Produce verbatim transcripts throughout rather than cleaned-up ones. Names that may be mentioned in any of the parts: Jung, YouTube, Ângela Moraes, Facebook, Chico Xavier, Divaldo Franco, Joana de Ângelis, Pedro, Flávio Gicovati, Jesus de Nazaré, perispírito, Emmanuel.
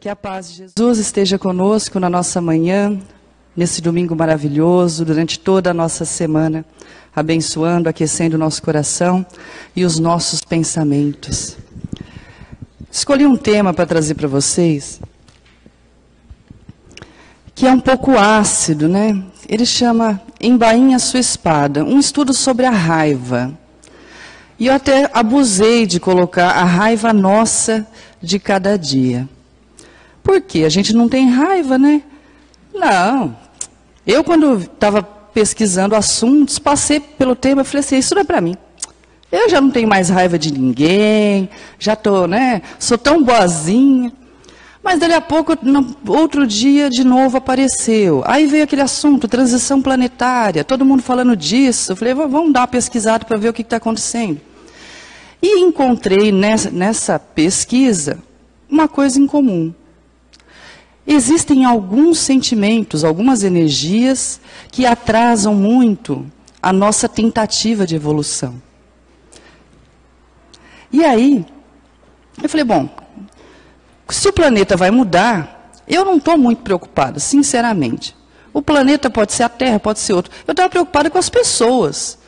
Que a paz de Jesus esteja conosco na nossa manhã, nesse domingo maravilhoso, durante toda a nossa semana, abençoando, aquecendo o nosso coração e os nossos pensamentos. Escolhi um tema para trazer para vocês, que é um pouco ácido, né? Ele chama Embainha Sua Espada, um estudo sobre a raiva. E eu até abusei de colocar a raiva nossa de cada dia. Por quê? A gente não tem raiva, né? Não. Eu, quando estava pesquisando assuntos, passei pelo tema e falei assim, isso não é para mim. Eu já não tenho mais raiva de ninguém, já tô, né? Sou tão boazinha. Mas, dali a pouco, no outro dia, de novo apareceu. Aí veio aquele assunto, transição planetária, todo mundo falando disso. Eu falei, vamos dar uma pesquisada para ver o que está acontecendo. E encontrei nessa, nessa pesquisa uma coisa em comum. Existem alguns sentimentos, algumas energias que atrasam muito a nossa tentativa de evolução. E aí, eu falei, bom... Se o planeta vai mudar, eu não estou muito preocupada, sinceramente. O planeta pode ser a Terra, pode ser outro. Eu estava preocupada com as pessoas.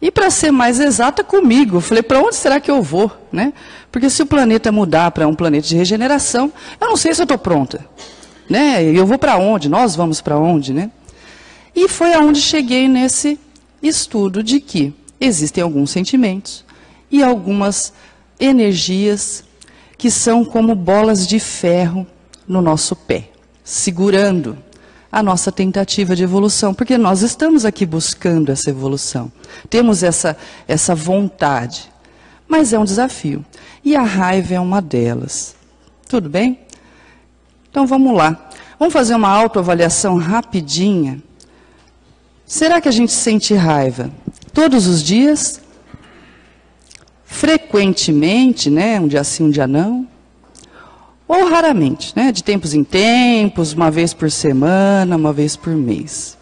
E para ser mais exata, comigo. Eu falei, para onde será que eu vou? Né? Porque se o planeta mudar para um planeta de regeneração, eu não sei se eu estou pronta. Né? Eu vou para onde? Nós vamos para onde? Né? E foi aonde cheguei nesse estudo de que existem alguns sentimentos e algumas energias que são como bolas de ferro no nosso pé, segurando a nossa tentativa de evolução, porque nós estamos aqui buscando essa evolução, temos essa, essa vontade, mas é um desafio, e a raiva é uma delas. Tudo bem? Então vamos lá, vamos fazer uma autoavaliação rapidinha. Será que a gente sente raiva todos os dias? Frequentemente, né, um dia sim, um dia não, ou raramente, né, de tempos em tempos, uma vez por semana, uma vez por mês.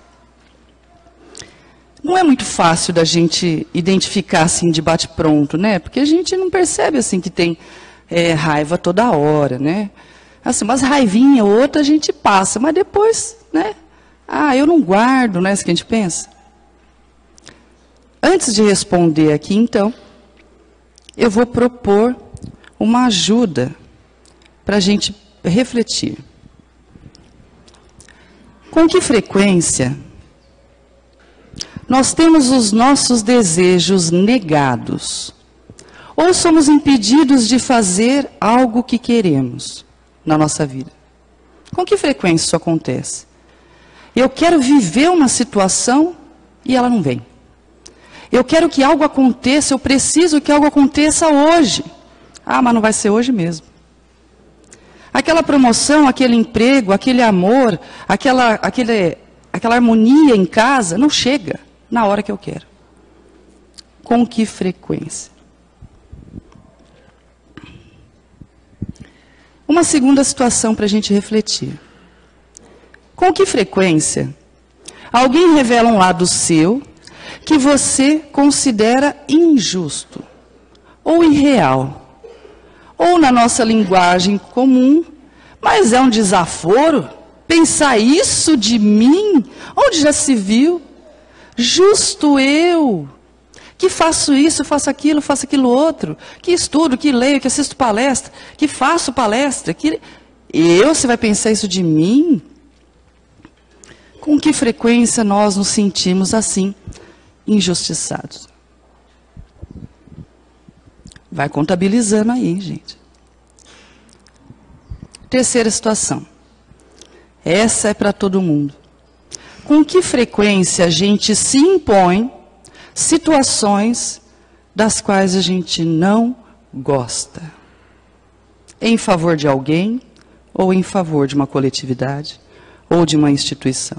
Não é muito fácil da gente identificar assim de bate-pronto, né, porque a gente não percebe assim que tem é, raiva toda hora, né, assim, umas raivinhas ou outra a gente passa, mas depois, né, ah, eu não guardo, né, isso que a gente pensa. Antes de responder aqui, então, eu vou propor uma ajuda para a gente refletir. Com que frequência nós temos os nossos desejos negados? Ou somos impedidos de fazer algo que queremos na nossa vida? Com que frequência isso acontece? Eu quero viver uma situação e ela não vem. Eu quero que algo aconteça, eu preciso que algo aconteça hoje. Ah, mas não vai ser hoje mesmo. Aquela promoção, aquele emprego, aquele amor, aquela, aquele, aquela harmonia em casa, não chega na hora que eu quero. Com que frequência? Uma segunda situação para a gente refletir. Com que frequência alguém revela um lado seu que você considera injusto, ou irreal, ou na nossa linguagem comum, mas é um desaforo pensar isso de mim, onde já se viu? Justo eu, que faço isso, faço aquilo, faço aquilo outro, que estudo, que leio, que assisto palestra, que faço palestra, que... Eu, você vai pensar isso de mim? Com que frequência nós nos sentimos assim? Injustiçados. Vai contabilizando aí, gente. Terceira situação. Essa é para todo mundo. Com que frequência a gente se impõe situações das quais a gente não gosta? Em favor de alguém, ou em favor de uma coletividade, ou de uma instituição.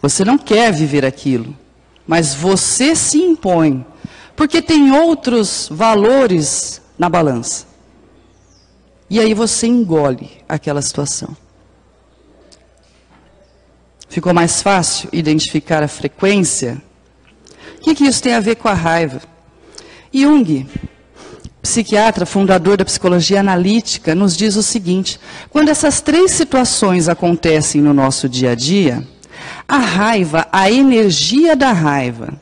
Você não quer viver aquilo. Mas você se impõe, porque tem outros valores na balança. E aí você engole aquela situação. Ficou mais fácil identificar a frequência? O que que isso tem a ver com a raiva? Jung, psiquiatra, fundador da psicologia analítica, nos diz o seguinte: quando essas três situações acontecem no nosso dia a dia, a raiva, a energia da raiva,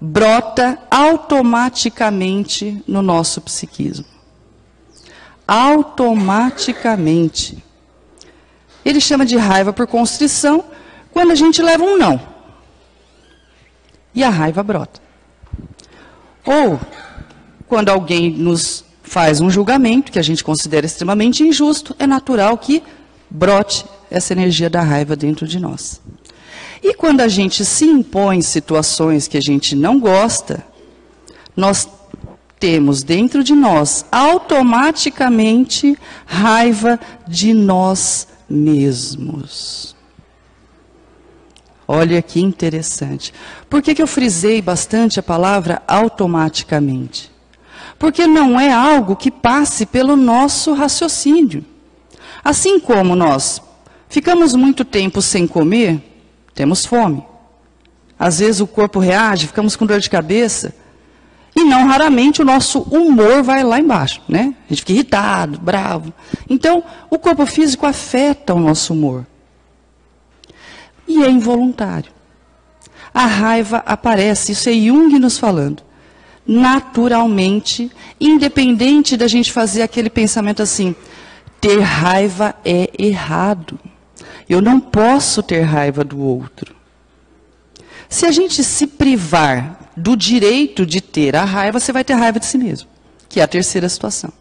brota automaticamente no nosso psiquismo. Automaticamente. Ele chama de raiva por constrição, quando a gente leva um não. E a raiva brota. Ou, quando alguém nos faz um julgamento, que a gente considera extremamente injusto, é natural que brote essa energia da raiva dentro de nós. E quando a gente se impõe situações que a gente não gosta, nós temos dentro de nós, automaticamente, raiva de nós mesmos. Olha que interessante. Por que que eu frisei bastante a palavra automaticamente? Porque não é algo que passe pelo nosso raciocínio. Assim como nós ficamos muito tempo sem comer, temos fome. Às vezes o corpo reage, ficamos com dor de cabeça, e não raramente o nosso humor vai lá embaixo, né? A gente fica irritado, bravo. Então, o corpo físico afeta o nosso humor. E é involuntário. A raiva aparece, isso é Jung nos falando, naturalmente, independente da gente fazer aquele pensamento assim, ter raiva é errado. Eu não posso ter raiva do outro. Se a gente se privar do direito de ter a raiva, você vai ter raiva de si mesmo, que é a terceira situação.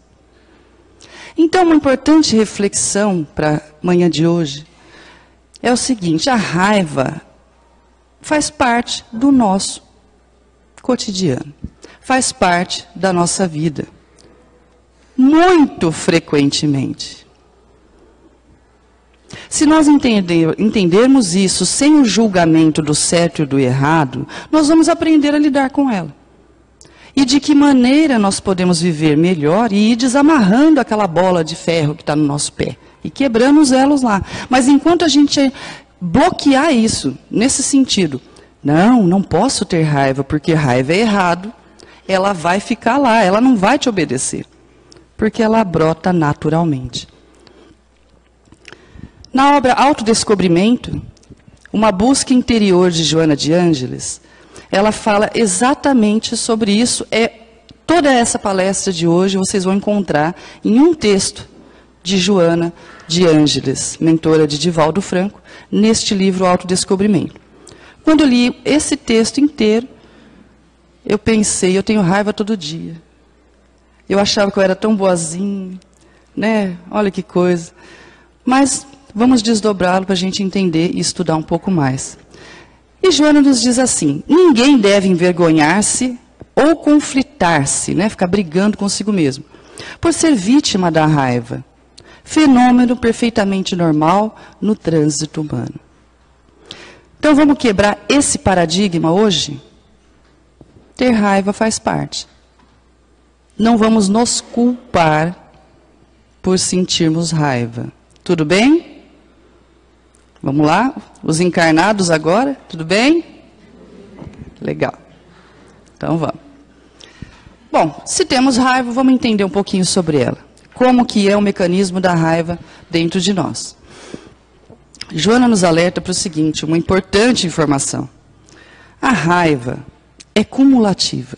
Então, uma importante reflexão para a manhã de hoje é o seguinte: a raiva faz parte do nosso cotidiano, faz parte da nossa vida, muito frequentemente. Se nós entender, entendermos isso sem o julgamento do certo e do errado, nós vamos aprender a lidar com ela. E de que maneira nós podemos viver melhor e ir desamarrando aquela bola de ferro que está no nosso pé. E quebrando os elos lá. Mas enquanto a gente bloquear isso, nesse sentido, não, não posso ter raiva, porque raiva é errado, ela vai ficar lá, ela não vai te obedecer. Porque ela brota naturalmente. Na obra Autodescobrimento, uma busca interior de Joana de Ângelis, ela fala exatamente sobre isso. É, toda essa palestra de hoje vocês vão encontrar em um texto de Joana de Ângelis, mentora de Divaldo Franco, neste livro Autodescobrimento. Quando eu li esse texto inteiro, eu pensei, eu tenho raiva todo dia. Eu achava que eu era tão boazinha, né? Olha que coisa. Mas vamos desdobrá-lo para a gente entender e estudar um pouco mais. E Joana nos diz assim: ninguém deve envergonhar-se ou conflitar-se, né? Ficar brigando consigo mesmo, por ser vítima da raiva. Fenômeno perfeitamente normal no trânsito humano. Então vamos quebrar esse paradigma hoje? Ter raiva faz parte. Não vamos nos culpar por sentirmos raiva. Tudo bem? Vamos lá? Os encarnados agora? Tudo bem? Legal. Então vamos. Bom, se temos raiva, vamos entender um pouquinho sobre ela. Como que é o mecanismo da raiva dentro de nós. Joana nos alerta para o seguinte, uma importante informação. A raiva é cumulativa.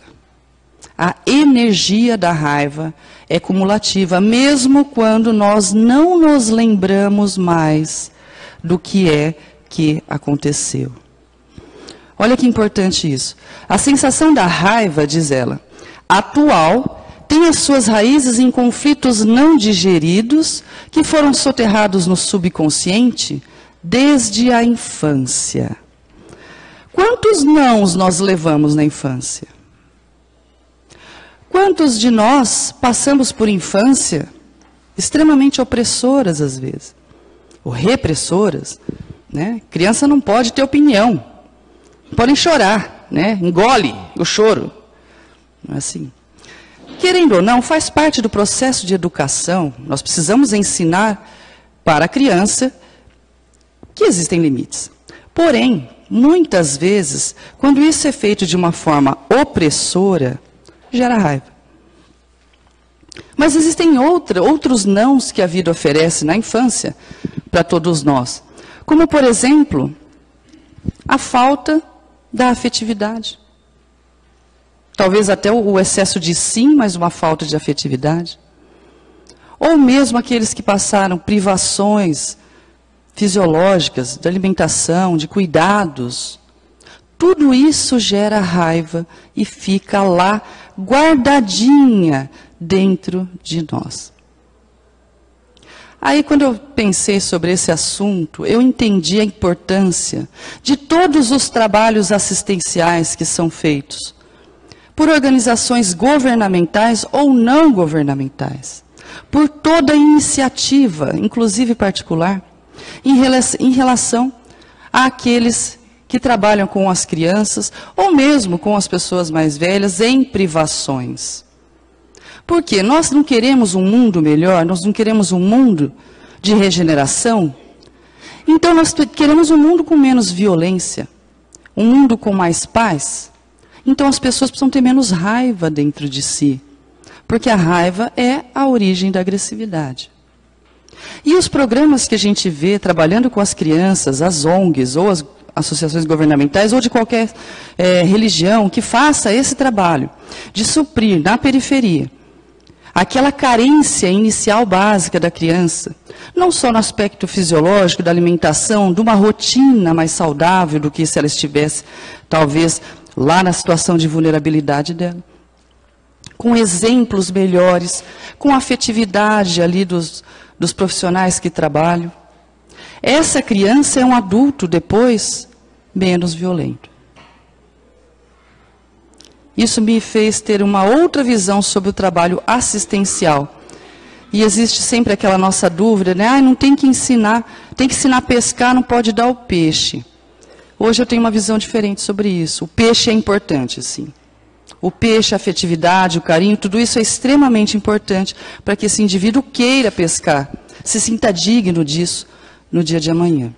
A energia da raiva é cumulativa, mesmo quando nós não nos lembramos mais do que é que aconteceu. Olha que importante isso. A sensação da raiva, diz ela, atual, tem as suas raízes em conflitos não digeridos, que foram soterrados no subconsciente desde a infância. Quantos nãos nós levamos na infância? Quantos de nós passamos por infância extremamente opressoras às vezes? Ou repressoras, né? Criança não pode ter opinião, podem chorar, né? Engole o choro, não é assim? Querendo ou não, faz parte do processo de educação, nós precisamos ensinar para a criança que existem limites. Porém, muitas vezes, quando isso é feito de uma forma opressora, gera raiva. Mas existem outra, outros nãos que a vida oferece na infância para todos nós. Como, por exemplo, a falta da afetividade. Talvez até o excesso de sim, mas uma falta de afetividade. Ou mesmo aqueles que passaram privações fisiológicas, de alimentação, de cuidados. Tudo isso gera raiva e fica lá guardadinha dentro de nós. Aí, quando eu pensei sobre esse assunto, eu entendi a importância de todos os trabalhos assistenciais que são feitos por organizações governamentais ou não governamentais, por toda iniciativa, inclusive particular, em relação àqueles que trabalham com as crianças ou mesmo com as pessoas mais velhas em privações. Porque nós não queremos um mundo melhor, nós não queremos um mundo de regeneração. Então nós queremos um mundo com menos violência, um mundo com mais paz. Então as pessoas precisam ter menos raiva dentro de si, porque a raiva é a origem da agressividade. E os programas que a gente vê trabalhando com as crianças, as O N Gs ou as associações governamentais ou de qualquer é, religião que faça esse trabalho de suprir na periferia aquela carência inicial básica da criança, não só no aspecto fisiológico, da alimentação, de uma rotina mais saudável do que se ela estivesse, talvez, lá na situação de vulnerabilidade dela. Com exemplos melhores, com afetividade ali dos, dos profissionais que trabalham. Essa criança é um adulto, depois, menos violento. Isso me fez ter uma outra visão sobre o trabalho assistencial. E existe sempre aquela nossa dúvida, né? Ah, não tem que ensinar, tem que ensinar a pescar, não pode dar o peixe. Hoje eu tenho uma visão diferente sobre isso. O peixe é importante, sim. O peixe, a afetividade, o carinho, tudo isso é extremamente importante para que esse indivíduo queira pescar, se sinta digno disso no dia de amanhã.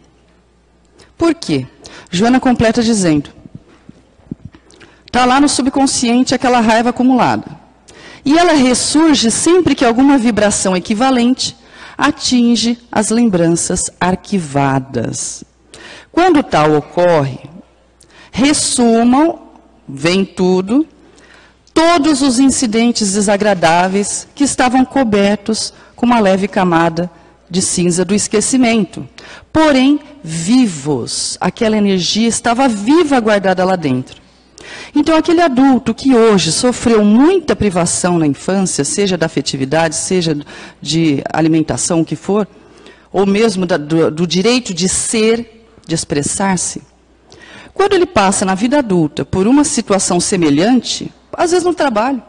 Por quê? Joana completa dizendo, está lá no subconsciente aquela raiva acumulada. E ela ressurge sempre que alguma vibração equivalente atinge as lembranças arquivadas. Quando tal ocorre, ressumam, vem tudo, todos os incidentes desagradáveis que estavam cobertos com uma leve camada de cinza do esquecimento, porém vivos, aquela energia estava viva guardada lá dentro. Então aquele adulto que hoje sofreu muita privação na infância, seja da afetividade, seja de alimentação, o que for, ou mesmo da, do, do direito de ser, de expressar-se, quando ele passa na vida adulta por uma situação semelhante, às vezes no trabalho,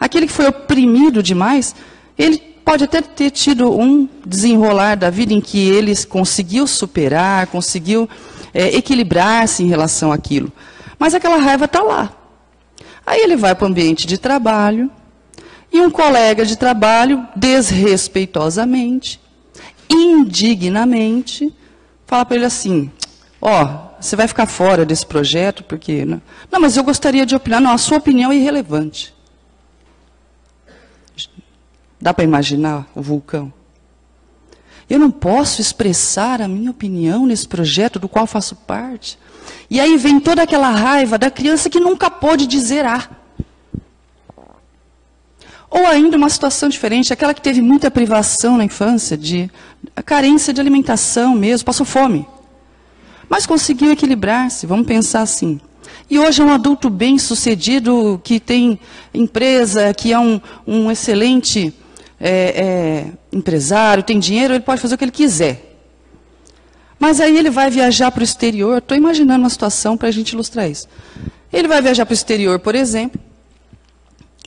aquele que foi oprimido demais, ele pode até ter tido um desenrolar da vida em que ele conseguiu superar, conseguiu é, equilibrar-se em relação àquilo. Mas aquela raiva está lá. Aí ele vai para o ambiente de trabalho, e um colega de trabalho, desrespeitosamente, indignamente, fala para ele assim, ó, oh, você vai ficar fora desse projeto, porque... Não, não, mas eu gostaria de opinar. Não, a sua opinião é irrelevante. Dá para imaginar o vulcão? Eu não posso expressar a minha opinião nesse projeto do qual faço parte. E aí vem toda aquela raiva da criança que nunca pôde dizer ah. Ou ainda uma situação diferente, aquela que teve muita privação na infância, de carência de alimentação mesmo, passou fome. Mas conseguiu equilibrar-se, vamos pensar assim. E hoje é um adulto bem-sucedido, que tem empresa, que é um, um excelente... É, é, empresário, tem dinheiro, ele pode fazer o que ele quiser. Mas aí ele vai viajar para o exterior, estou imaginando uma situação para a gente ilustrar isso. Ele vai viajar para o exterior, por exemplo,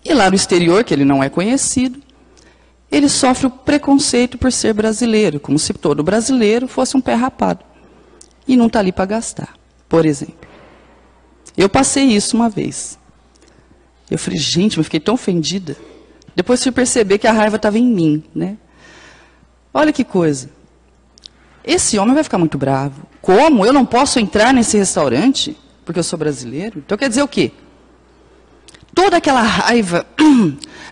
e lá no exterior, que ele não é conhecido, ele sofre o preconceito por ser brasileiro, como se todo brasileiro fosse um pé rapado. E não está ali para gastar, por exemplo. Eu passei isso uma vez. Eu falei, gente, eu fiquei tão ofendida. Depois fui perceber que a raiva estava em mim, né? Olha que coisa. Esse homem vai ficar muito bravo. Como? Eu não posso entrar nesse restaurante? Porque eu sou brasileiro? Então quer dizer o quê? toda aquela raiva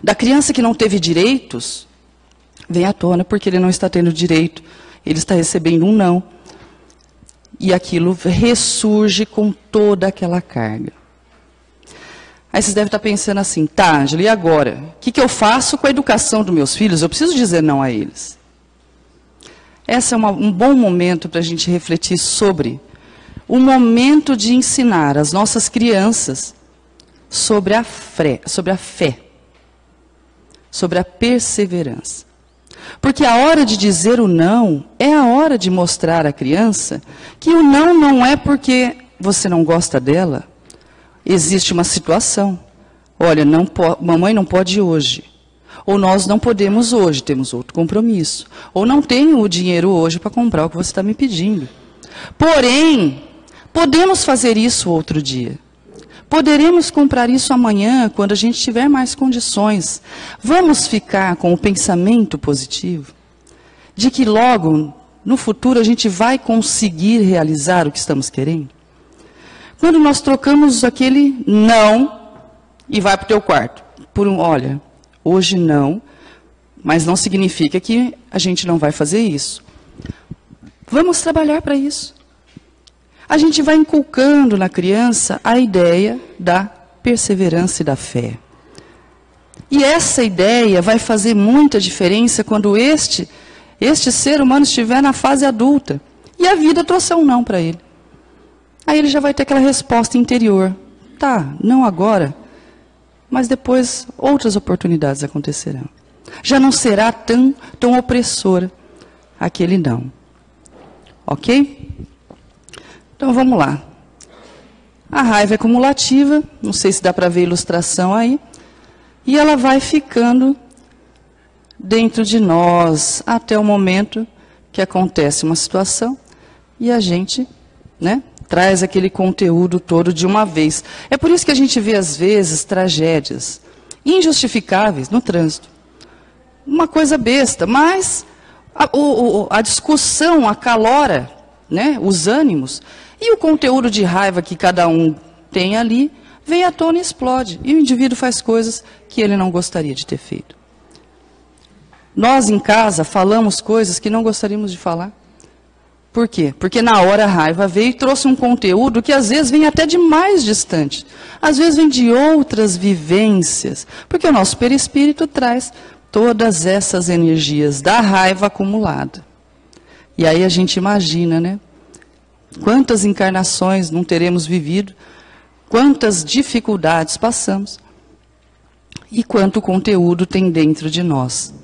da criança que não teve direitos, vem à tona porque ele não está tendo direito, ele está recebendo um não. E aquilo ressurge com toda aquela carga. Aí vocês devem estar pensando assim, tá, Ângela, e agora? O que, que eu faço com a educação dos meus filhos? Eu preciso dizer não a eles. Esse é uma, um bom momento para a gente refletir sobre o momento de ensinar as nossas crianças sobre a, fé, sobre a fé, sobre a perseverança. Porque a hora de dizer o não é a hora de mostrar à criança que o não não é porque você não gosta dela. Existe uma situação. Olha, não po- mamãe não pode hoje. Ou nós não podemos hoje, temos outro compromisso. Ou não tenho o dinheiro hoje para comprar o que você está me pedindo. Porém, podemos fazer isso outro dia. Poderemos comprar isso amanhã, quando a gente tiver mais condições. Vamos ficar com o pensamento positivo de que logo, no futuro, a gente vai conseguir realizar o que estamos querendo? Quando nós trocamos aquele não e vai para o teu quarto, por um, olha, hoje não, mas não significa que a gente não vai fazer isso. Vamos trabalhar para isso. A gente vai inculcando na criança a ideia da perseverança e da fé. E essa ideia vai fazer muita diferença quando este, este ser humano estiver na fase adulta e a vida trouxe um não para ele. Aí ele já vai ter aquela resposta interior. Tá, não agora, mas depois outras oportunidades acontecerão. Já não será tão, tão opressora aquele não. Ok? Então vamos lá. A raiva é cumulativa, não sei se dá para ver a ilustração aí, e ela vai ficando dentro de nós até o momento que acontece uma situação e a gente, né? Traz aquele conteúdo todo de uma vez. É por isso que a gente vê, às vezes, tragédias injustificáveis no trânsito. Uma coisa besta, mas a, o, a discussão acalora, né, os ânimos, e o conteúdo de raiva que cada um tem ali, vem à tona e explode. E o indivíduo faz coisas que ele não gostaria de ter feito. Nós, em casa, falamos coisas que não gostaríamos de falar. Por quê? Porque na hora a raiva veio e trouxe um conteúdo que às vezes vem até de mais distante. Às vezes vem de outras vivências. Porque o nosso perispírito traz todas essas energias da raiva acumulada. E aí a gente imagina, né? Quantas encarnações não teremos vivido, quantas dificuldades passamos e quanto conteúdo tem dentro de nós.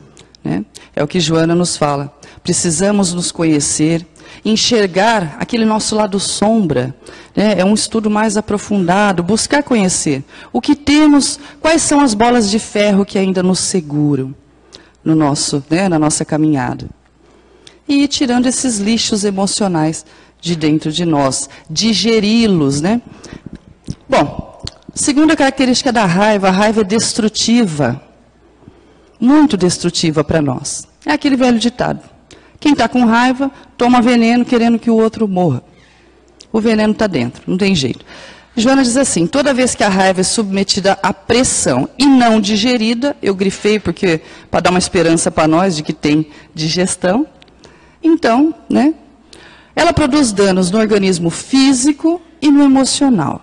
Né? É o que Joana nos fala. Precisamos nos conhecer, enxergar aquele nosso lado sombra, né? É um estudo mais aprofundado, buscar conhecer o que temos, quais são as bolas de ferro que ainda nos seguram no nosso, né? Na nossa caminhada. E ir tirando esses lixos emocionais de dentro de nós, digeri-los, né? Bom, segunda característica da raiva, a raiva é destrutiva, muito destrutiva para nós. É aquele velho ditado. Quem está com raiva, toma veneno querendo que o outro morra. O veneno está dentro, não tem jeito. Joana diz assim, toda vez que a raiva é submetida à pressão e não digerida, eu grifei porque para dar uma esperança para nós de que tem digestão, então, né, ela produz danos no organismo físico e no emocional.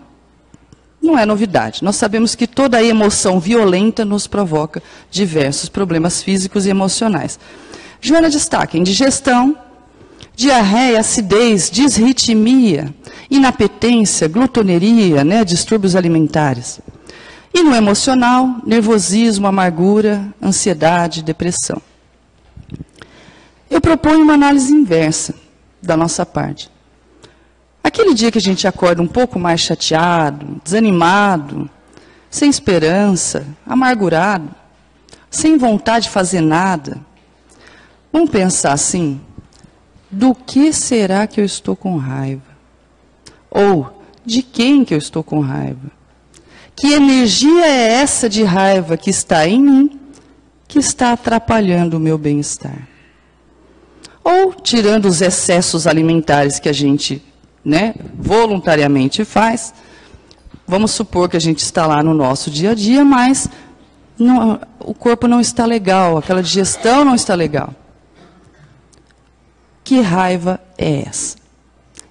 Não é novidade, nós sabemos que toda emoção violenta nos provoca diversos problemas físicos e emocionais. Joana destaca indigestão, diarreia, acidez, disritmia, inapetência, glutoneria, né, distúrbios alimentares. E no emocional, nervosismo, amargura, ansiedade, depressão. Eu proponho uma análise inversa da nossa parte. Aquele dia que a gente acorda um pouco mais chateado, desanimado, sem esperança, amargurado, sem vontade de fazer nada, vamos pensar assim, do que será que eu estou com raiva? Ou, de quem que eu estou com raiva? Que energia é essa de raiva que está em mim, que está atrapalhando o meu bem-estar? Ou, tirando os excessos alimentares que a gente, né, voluntariamente faz, vamos supor que a gente está lá no nosso dia a dia, mas não, o corpo não está legal, aquela digestão não está legal. Que raiva é essa?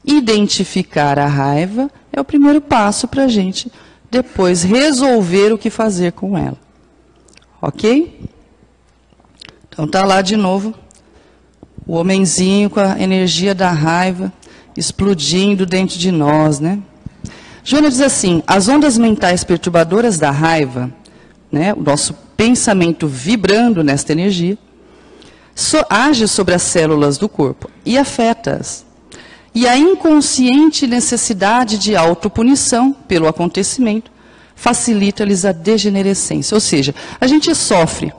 Identificar a raiva é o primeiro passo para a gente depois resolver o que fazer com ela. Ok? Então tá lá de novo o homenzinho com a energia da raiva explodindo dentro de nós, né? Joana diz assim, as ondas mentais perturbadoras da raiva, né, o nosso pensamento vibrando nesta energia, so, age sobre as células do corpo e afeta-as. E a inconsciente necessidade de autopunição pelo acontecimento facilita-lhes a degenerescência. Ou seja, a gente sofre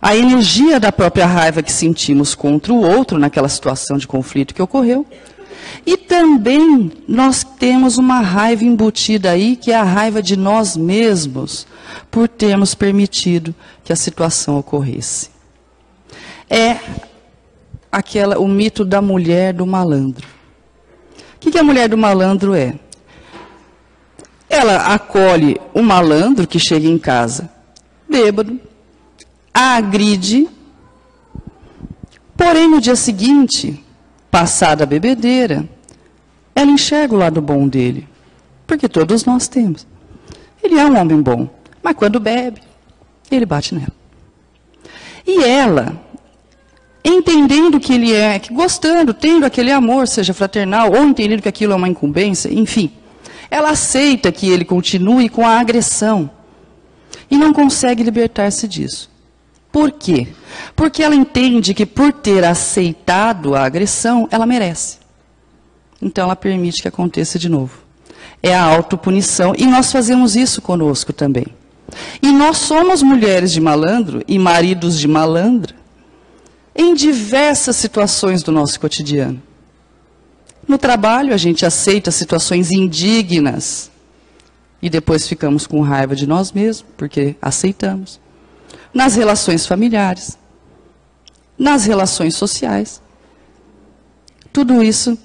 a energia da própria raiva que sentimos contra o outro naquela situação de conflito que ocorreu. E também nós temos uma raiva embutida aí, que é a raiva de nós mesmos, por termos permitido que a situação ocorresse. É aquela, o mito da mulher do malandro. O que que a mulher do malandro é? Ela acolhe o malandro que chega em casa, bêbado, a agride, porém no dia seguinte, passada a bebedeira, ela enxerga o lado bom dele, porque todos nós temos. Ele é um homem bom, mas quando bebe, ele bate nela. E ela, entendendo que ele é, que gostando, tendo aquele amor, seja fraternal, ou entendendo que aquilo é uma incumbência, enfim, ela aceita que ele continue com a agressão e não consegue libertar-se disso. Por quê? Porque ela entende que por ter aceitado a agressão, ela merece. Então ela permite que aconteça de novo. É a autopunição, e nós fazemos isso conosco também. E nós somos mulheres de malandro e maridos de malandra em diversas situações do nosso cotidiano. No trabalho a gente aceita situações indignas e depois ficamos com raiva de nós mesmos, porque aceitamos. Nas relações familiares, nas relações sociais, tudo isso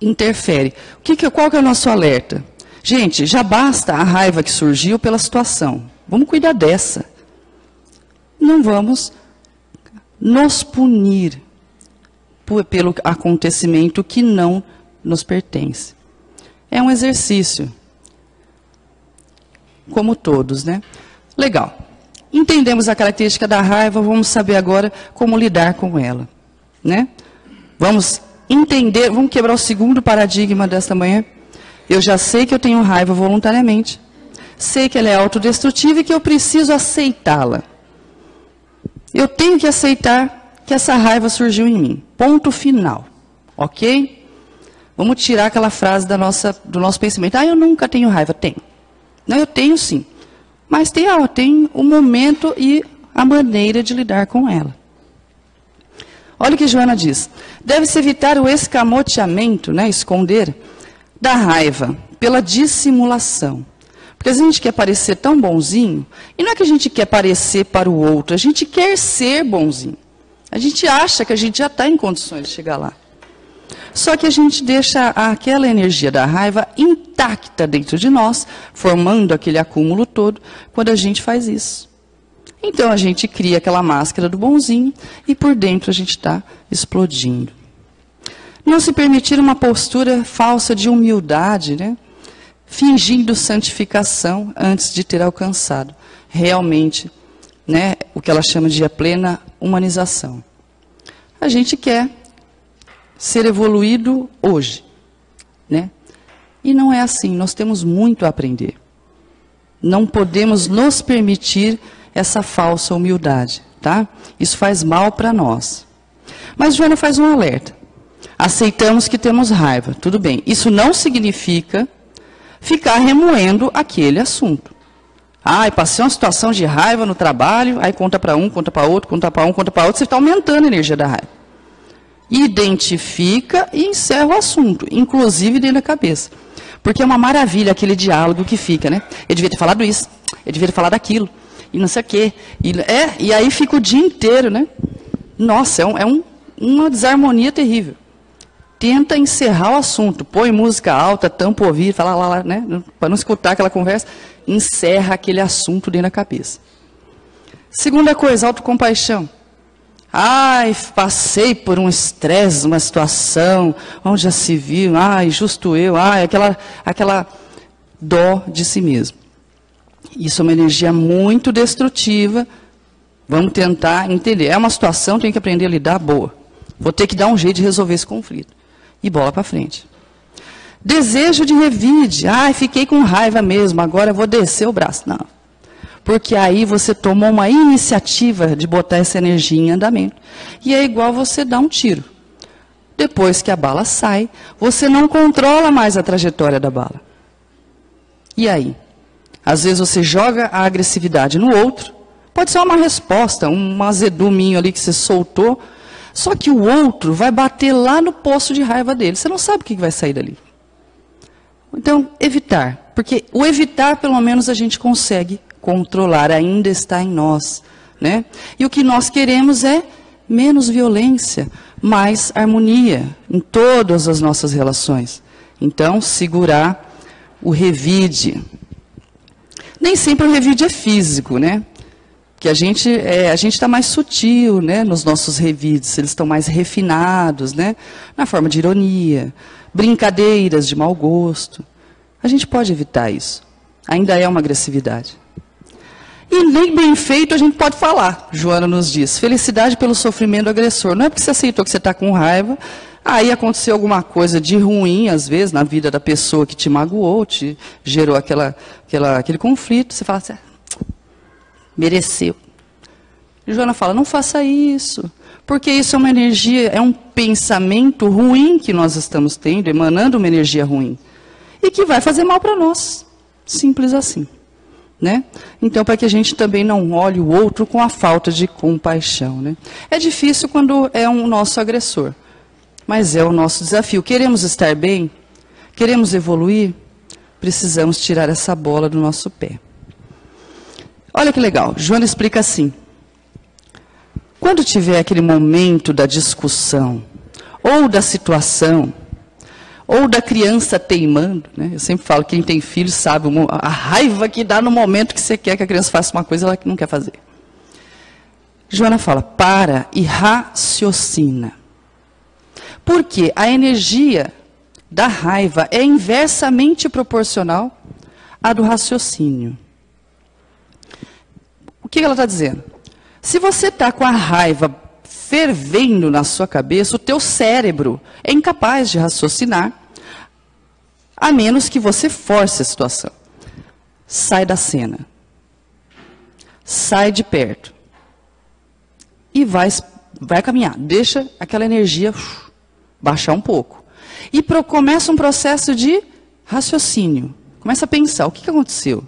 interfere. O que que, qual que é o nosso alerta? Gente, já basta a raiva que surgiu pela situação. Vamos cuidar dessa. Não vamos nos punir por, pelo acontecimento que não nos pertence. É um exercício, como todos, né? Legal. Entendemos a característica da raiva, vamos saber agora como lidar com ela, né? Vamos entender, vamos quebrar o segundo paradigma desta manhã. Eu já sei que eu tenho raiva voluntariamente, sei que ela é autodestrutiva e que eu preciso aceitá-la. Eu tenho que aceitar que essa raiva surgiu em mim. Ponto final, ok? Vamos tirar aquela frase da nossa, do nosso pensamento. Ah, eu nunca tenho raiva. Tenho. Não, eu tenho sim. Mas tem, tem o momento e a maneira de lidar com ela. Olha o que Joana diz. Deve-se evitar o escamoteamento, né, esconder, da raiva, pela dissimulação. Porque a gente quer parecer tão bonzinho, e não é que a gente quer parecer para o outro, a gente quer ser bonzinho. A gente acha que a gente já está em condições de chegar lá. Só que a gente deixa aquela energia da raiva intacta dentro de nós, formando aquele acúmulo todo, quando a gente faz isso. Então a gente cria aquela máscara do bonzinho e por dentro a gente está explodindo. Não se permitir uma postura falsa de humildade, né? Fingindo santificação antes de ter alcançado realmente, né, o que ela chama de a plena humanização. A gente quer ser evoluído hoje, né? E não é assim, nós temos muito a aprender. Não podemos nos permitir essa falsa humildade, tá? Isso faz mal para nós. Mas Joana faz um alerta. Aceitamos que temos raiva, tudo bem. Isso não significa ficar remoendo aquele assunto. Ah, passei uma situação de raiva no trabalho, aí conta para um, conta para outro, conta para um, conta para outro, você está aumentando a energia da raiva. Identifica e encerra o assunto, inclusive dentro da cabeça. Porque é uma maravilha aquele diálogo que fica, né? Eu devia ter falado isso, eu devia ter falado aquilo, e não sei o quê. E, é, e aí fica o dia inteiro, né? Nossa, é, um, é um, uma desarmonia terrível. tenta encerrar o assunto, põe música alta, tampa o ouvido, fala lá, lá, né, para não escutar aquela conversa, encerra aquele assunto dentro da cabeça. Segunda coisa, autocompaixão. Ai, passei por um estresse, uma situação, onde já se viu, ai, justo eu, ai, aquela, aquela dó de si mesmo. Isso é uma energia muito destrutiva, vamos tentar entender. É uma situação, tem que aprender a lidar, boa. Vou ter que dar um jeito de resolver esse conflito. E bola para frente. Desejo de revide. Ai, fiquei com raiva mesmo, agora vou descer o braço. Não. Porque aí você tomou uma iniciativa de botar essa energia em andamento. E é igual você dar um tiro. Depois que a bala sai, você não controla mais a trajetória da bala. E aí? Às vezes você joga a agressividade no outro. Pode ser uma resposta, um azeduminho ali que você soltou. Só que o outro vai bater lá no poço de raiva dele. Você não sabe o que vai sair dali. Então, evitar. Porque o evitar, pelo menos, a gente consegue controlar. Ainda está em nós, né? E o que nós queremos é menos violência, mais harmonia em todas as nossas relações. Então, segurar o revide. Nem sempre o revide é físico, né? Porque a gente é, a gente está mais sutil, né, nos nossos revides, eles estão mais refinados, né, na forma de ironia, brincadeiras de mau gosto. A gente pode evitar isso. Ainda é uma agressividade. E nem bem feito a gente pode falar, Joana nos diz. Felicidade pelo sofrimento do agressor. Não é porque você aceitou que você está com raiva, aí aconteceu alguma coisa de ruim, às vezes, na vida da pessoa que te magoou, te gerou aquela, aquela, aquele conflito. Você fala assim, ah, mereceu. E Joana fala, não faça isso. Porque isso é uma energia, é um pensamento ruim que nós estamos tendo, emanando uma energia ruim. E que vai fazer mal para nós. Simples assim. Né? Então, para que a gente também não olhe o outro com a falta de compaixão. Né? É difícil quando é um nosso agressor, mas é o nosso desafio. Queremos estar bem? Queremos evoluir? Precisamos tirar essa bola do nosso pé. Olha que legal, Joana explica assim. Quando tiver aquele momento da discussão, ou da situação, ou da criança teimando, né? Eu sempre falo, quem tem filho sabe a raiva que dá no momento que você quer que a criança faça uma coisa, ela não quer fazer. Joana fala, para e raciocina. Porque a energia da raiva é inversamente proporcional à do raciocínio. O que ela está dizendo? Se você está com a raiva fervendo na sua cabeça, o teu cérebro é incapaz de raciocinar, a menos que você force a situação. Sai da cena. Sai de perto. E vai, vai caminhar. Deixa aquela energia uf, baixar um pouco. E pro, começa um processo de raciocínio. Começa a pensar, o que, que aconteceu?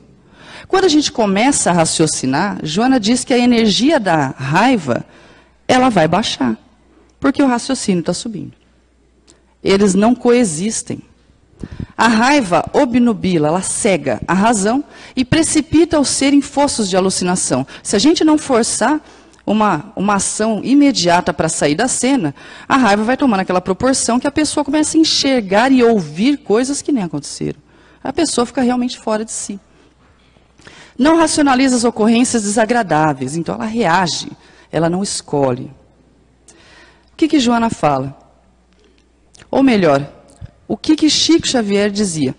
Quando a gente começa a raciocinar, Joana diz que a energia da raiva, ela vai baixar. Porque o raciocínio está subindo. Eles não coexistem. A raiva obnubila, ela cega a razão e precipita o ser em fossos de alucinação. Se a gente não forçar uma, uma ação imediata para sair da cena, a raiva vai tomando aquela proporção que a pessoa começa a enxergar e ouvir coisas que nem aconteceram. A pessoa fica realmente fora de si. Não racionaliza as ocorrências desagradáveis, então ela reage, ela não escolhe. O que que Joana fala? Ou melhor, o que que Chico Xavier dizia?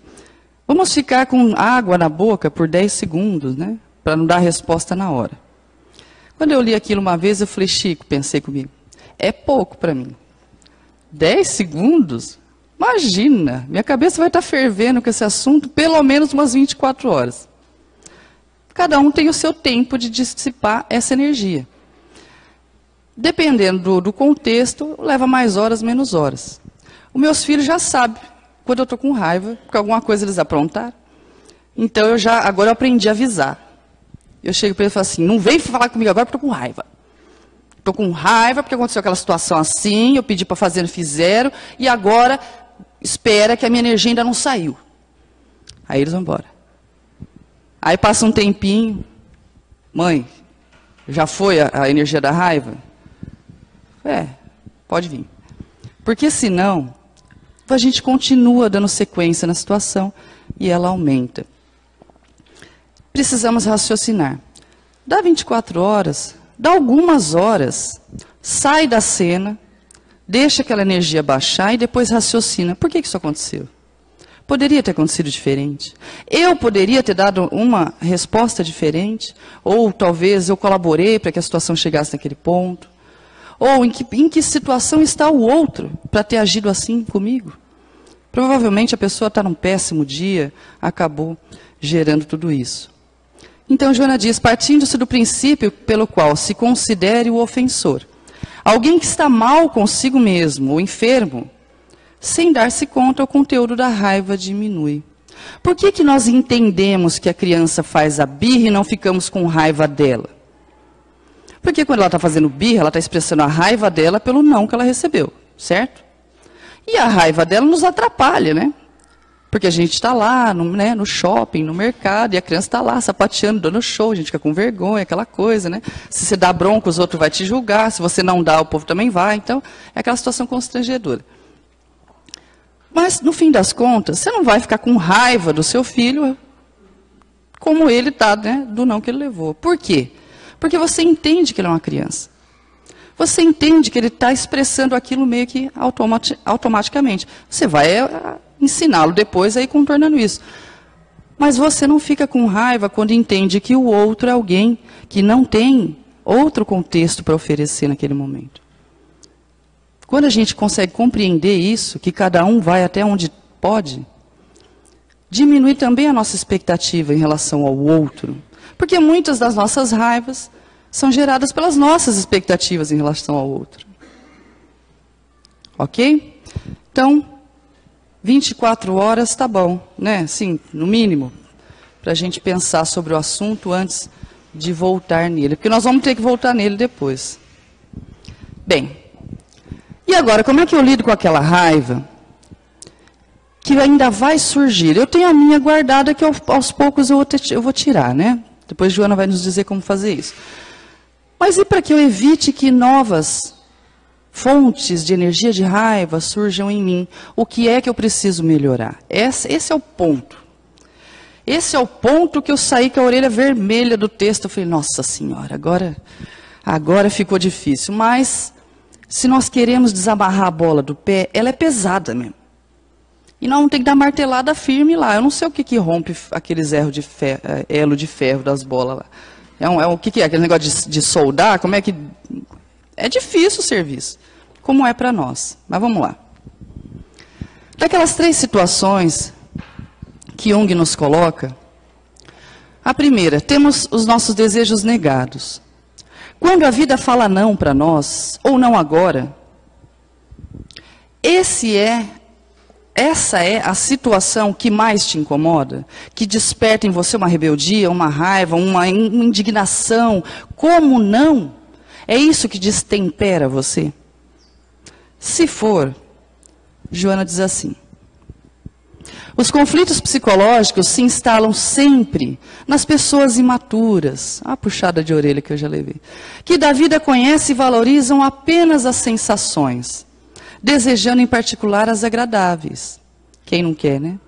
Vamos ficar com água na boca por dez segundos, né? Para não dar resposta na hora. Quando eu li aquilo uma vez, eu falei, Chico, pensei comigo, é pouco para mim. dez segundos? Imagina, minha cabeça vai estar fervendo com esse assunto pelo menos umas vinte e quatro horas. Cada um tem o seu tempo de dissipar essa energia. Dependendo do, do contexto, leva mais horas, menos horas. Os meus filhos já sabem, quando eu estou com raiva, porque alguma coisa eles aprontaram. Então, eu já, agora eu aprendi a avisar. Eu chego para eles e falo assim, não vem falar comigo agora porque eu estou com raiva. Estou com raiva porque aconteceu aquela situação assim, eu pedi para fazer, não fizeram, e agora espera que a minha energia ainda não saiu. Aí eles vão embora. Aí passa um tempinho, mãe, já foi a, a energia da raiva? É, pode vir. Porque senão, a gente continua dando sequência na situação e ela aumenta. Precisamos raciocinar. Dá vinte e quatro horas, dá algumas horas, sai da cena, deixa aquela energia baixar e depois raciocina. Por que isso aconteceu? Poderia ter acontecido diferente. Eu poderia ter dado uma resposta diferente, ou talvez eu colaborei para que a situação chegasse naquele ponto. Ou em que, em que situação está o outro para ter agido assim comigo? Provavelmente a pessoa está num péssimo dia, acabou gerando tudo isso. Então, Joana diz, partindo-se do princípio pelo qual se considere o ofensor, alguém que está mal consigo mesmo, ou enfermo, sem dar-se conta, o conteúdo da raiva diminui. Por que que nós entendemos que a criança faz a birra e não ficamos com raiva dela? Porque quando ela está fazendo birra, ela está expressando a raiva dela pelo não que ela recebeu, certo? E a raiva dela nos atrapalha, né? Porque a gente está lá no, né, no shopping, no mercado, e a criança está lá sapateando, dando show, a gente fica com vergonha, aquela coisa, né? Se você dá bronca, os outros vão te julgar, se você não dá, o povo também vai. Então, é aquela situação constrangedora. Mas, no fim das contas, você não vai ficar com raiva do seu filho como ele está, né, do não que ele levou. Por quê? Porque você entende que ele é uma criança. Você entende que ele está expressando aquilo meio que automati- automaticamente. Você vai ensiná-lo depois, aí contornando isso. Mas você não fica com raiva quando entende que o outro é alguém que não tem outro contexto para oferecer naquele momento. Quando a gente consegue compreender isso, que cada um vai até onde pode, diminui também a nossa expectativa em relação ao outro. Porque muitas das nossas raivas são geradas pelas nossas expectativas em relação ao outro. Ok? Então, vinte e quatro horas está bom, né? Sim, no mínimo, para a gente pensar sobre o assunto antes de voltar nele. Porque nós vamos ter que voltar nele depois. Bem... E agora, como é que eu lido com aquela raiva que ainda vai surgir? Eu tenho a minha guardada que eu, aos poucos eu vou, ter, eu vou tirar, né? Depois Joana vai nos dizer como fazer isso. Mas e para que eu evite que novas fontes de energia de raiva surjam em mim? O que é que eu preciso melhorar? Esse, esse é o ponto. Esse é o ponto que eu saí com a orelha vermelha do texto. Eu falei, nossa senhora, agora, agora ficou difícil, mas... Se nós queremos desamarrar a bola do pé, ela é pesada mesmo. E nós vamos ter que dar martelada firme lá. Eu não sei o que, que rompe aqueles erros de ferro, elo de ferro das bolas lá. É um, é um, o que, que é? Aquele negócio de, de soldar? Como é que... É difícil o serviço. Como é para nós. Mas vamos lá. Daquelas três situações que Jung nos coloca, a primeira, temos os nossos desejos negados. Quando a vida fala não para nós, ou não agora, esse é, essa é a situação que mais te incomoda, que desperta em você uma rebeldia, uma raiva, uma indignação. Como não? É isso que destempera você? Se for, Joana diz assim, os conflitos psicológicos se instalam sempre nas pessoas imaturas, a puxada de orelha que eu já levei, que da vida conhece e valorizam apenas as sensações, desejando em particular as agradáveis, quem não quer, né?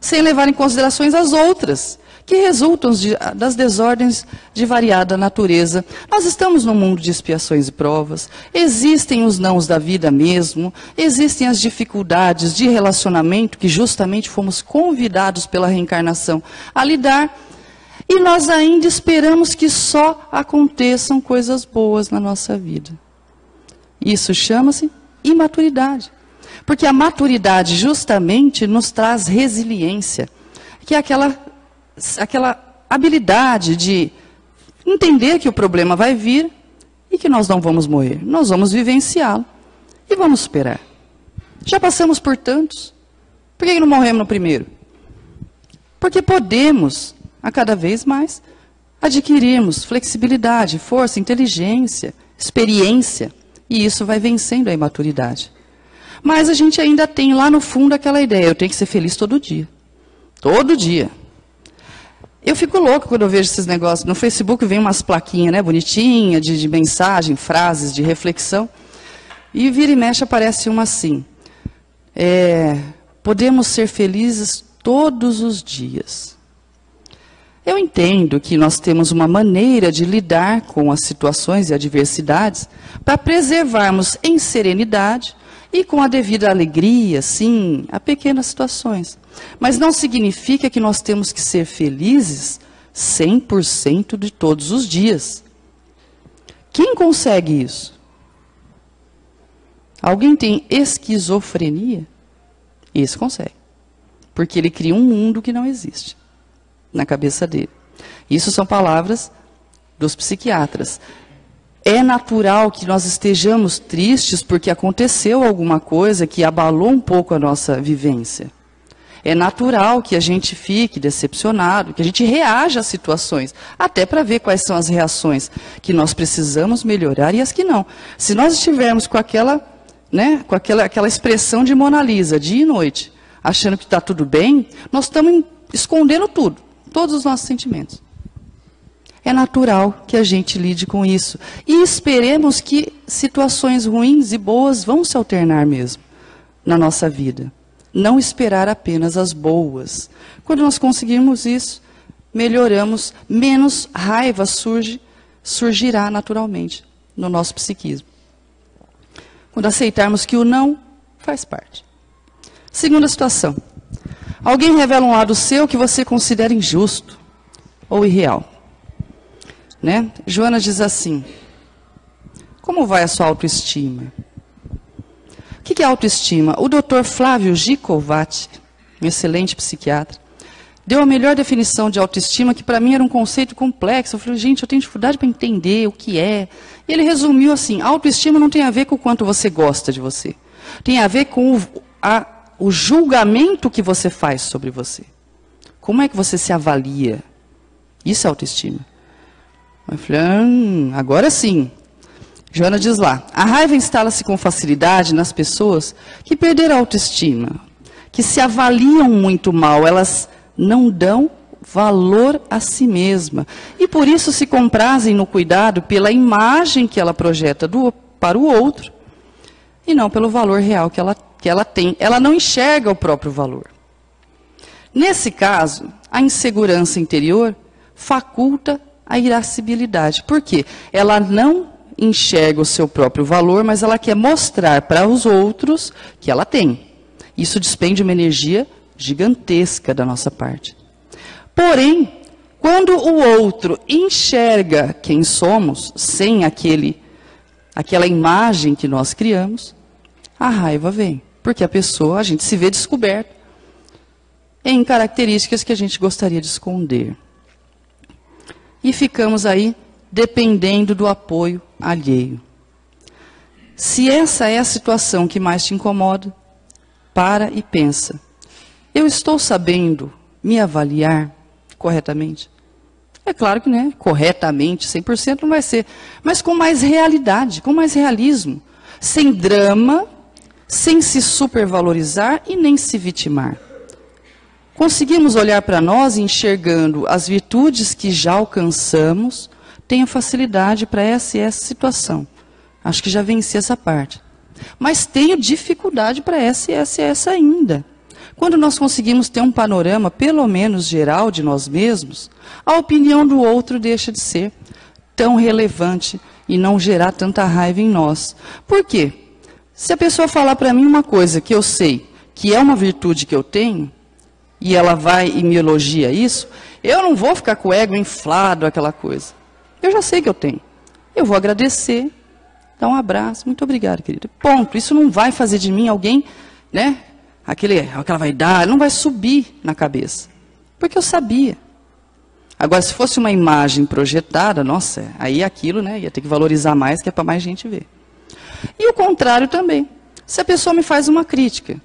Sem levar em considerações as outras, que resultam de, das desordens de variada natureza. Nós estamos num mundo de expiações e provas, existem os nãos da vida mesmo, existem as dificuldades de relacionamento que justamente fomos convidados pela reencarnação a lidar, e nós ainda esperamos que só aconteçam coisas boas na nossa vida. Isso chama-se imaturidade, porque a maturidade justamente nos traz resiliência, que é aquela... aquela habilidade de entender que o problema vai vir e que nós não vamos morrer. Nós vamos vivenciá-lo e vamos superar. Já passamos por tantos. Por que não morremos no primeiro? Porque podemos, a cada vez mais, adquirirmos flexibilidade, força, inteligência, experiência. E isso vai vencendo a imaturidade. Mas a gente ainda tem lá no fundo aquela ideia, eu tenho que ser feliz todo dia. Todo dia. Eu fico louco quando eu vejo esses negócios. No Facebook vem umas plaquinhas, né, bonitinhas, de, de mensagem, frases, de reflexão. E vira e mexe aparece uma assim. É, podemos ser felizes todos os dias. Eu entendo que nós temos uma maneira de lidar com as situações e adversidades para preservarmos em serenidade e com a devida alegria, sim, a pequenas situações. Mas não significa que nós temos que ser felizes cem por cento de todos os dias. Quem consegue isso? Alguém tem esquizofrenia? Esse consegue. Porque ele cria um mundo que não existe na cabeça dele. Isso são palavras dos psiquiatras. É natural que nós estejamos tristes porque aconteceu alguma coisa que abalou um pouco a nossa vivência. É natural que a gente fique decepcionado, que a gente reaja a situações, até para ver quais são as reações que nós precisamos melhorar e as que não. Se nós estivermos com aquela, né, com aquela, aquela expressão de Mona Lisa, dia e noite, achando que está tudo bem, nós estamos escondendo tudo, todos os nossos sentimentos. É natural que a gente lide com isso. E esperemos que situações ruins e boas vão se alternar mesmo na nossa vida. Não esperar apenas as boas. Quando nós conseguirmos isso, melhoramos, menos raiva surge, surgirá naturalmente no nosso psiquismo. Quando aceitarmos que o não faz parte. Segunda situação. Alguém revela um lado seu que você considera injusto ou irreal. Né? Joana diz assim: como vai a sua autoestima? O que é autoestima? O doutor Flávio Gicovati, um excelente psiquiatra, deu a melhor definição de autoestima, que para mim era um conceito complexo. Eu falei, gente, eu tenho dificuldade para entender o que é. E ele resumiu assim: autoestima não tem a ver com o quanto você gosta de você. Tem a ver com o, a, o julgamento que você faz sobre você. Como é que você se avalia? Isso é autoestima. Eu falei, hum, agora sim. Joana diz lá: a raiva instala-se com facilidade nas pessoas que perderam a autoestima, que se avaliam muito mal, elas não dão valor a si mesma e por isso se comprazem no cuidado pela imagem que ela projeta do, para o outro e não pelo valor real que ela, que ela tem. Ela não enxerga o próprio valor. Nesse caso, a insegurança interior faculta a irascibilidade, porque ela não enxerga o seu próprio valor, mas ela quer mostrar para os outros que ela tem. Isso despende uma energia gigantesca da nossa parte. Porém, quando o outro enxerga quem somos, sem aquele, aquela imagem que nós criamos, a raiva vem. Porque a pessoa, a gente se vê descoberto em características que a gente gostaria de esconder. E ficamos aí dependendo do apoio alheio. Se essa é a situação que mais te incomoda, para e pensa: eu estou sabendo me avaliar corretamente? É claro que, né, corretamente, cem por cento não vai ser, mas com mais realidade, com mais realismo, sem drama, sem se supervalorizar e nem se vitimar. Conseguimos olhar para nós enxergando as virtudes que já alcançamos. Tenha facilidade para essa e essa situação. Acho que já venci essa parte. Mas tenho dificuldade para essa e essa e essa ainda. Quando nós conseguimos ter um panorama, pelo menos geral, de nós mesmos, a opinião do outro deixa de ser tão relevante e não gerar tanta raiva em nós. Por quê? Se a pessoa falar para mim uma coisa que eu sei que é uma virtude que eu tenho, e ela vai e me elogia isso, eu não vou ficar com o ego inflado, aquela coisa. Eu já sei que eu tenho. Eu vou agradecer, dar um abraço, muito obrigado, querido. Ponto. Isso não vai fazer de mim alguém, né? Aquele, aquela vaidade, não vai subir na cabeça. Porque eu sabia. Agora, se fosse uma imagem projetada, nossa, aí aquilo, né? Ia ter que valorizar mais, que é para mais gente ver. E o contrário também. Se a pessoa me faz uma crítica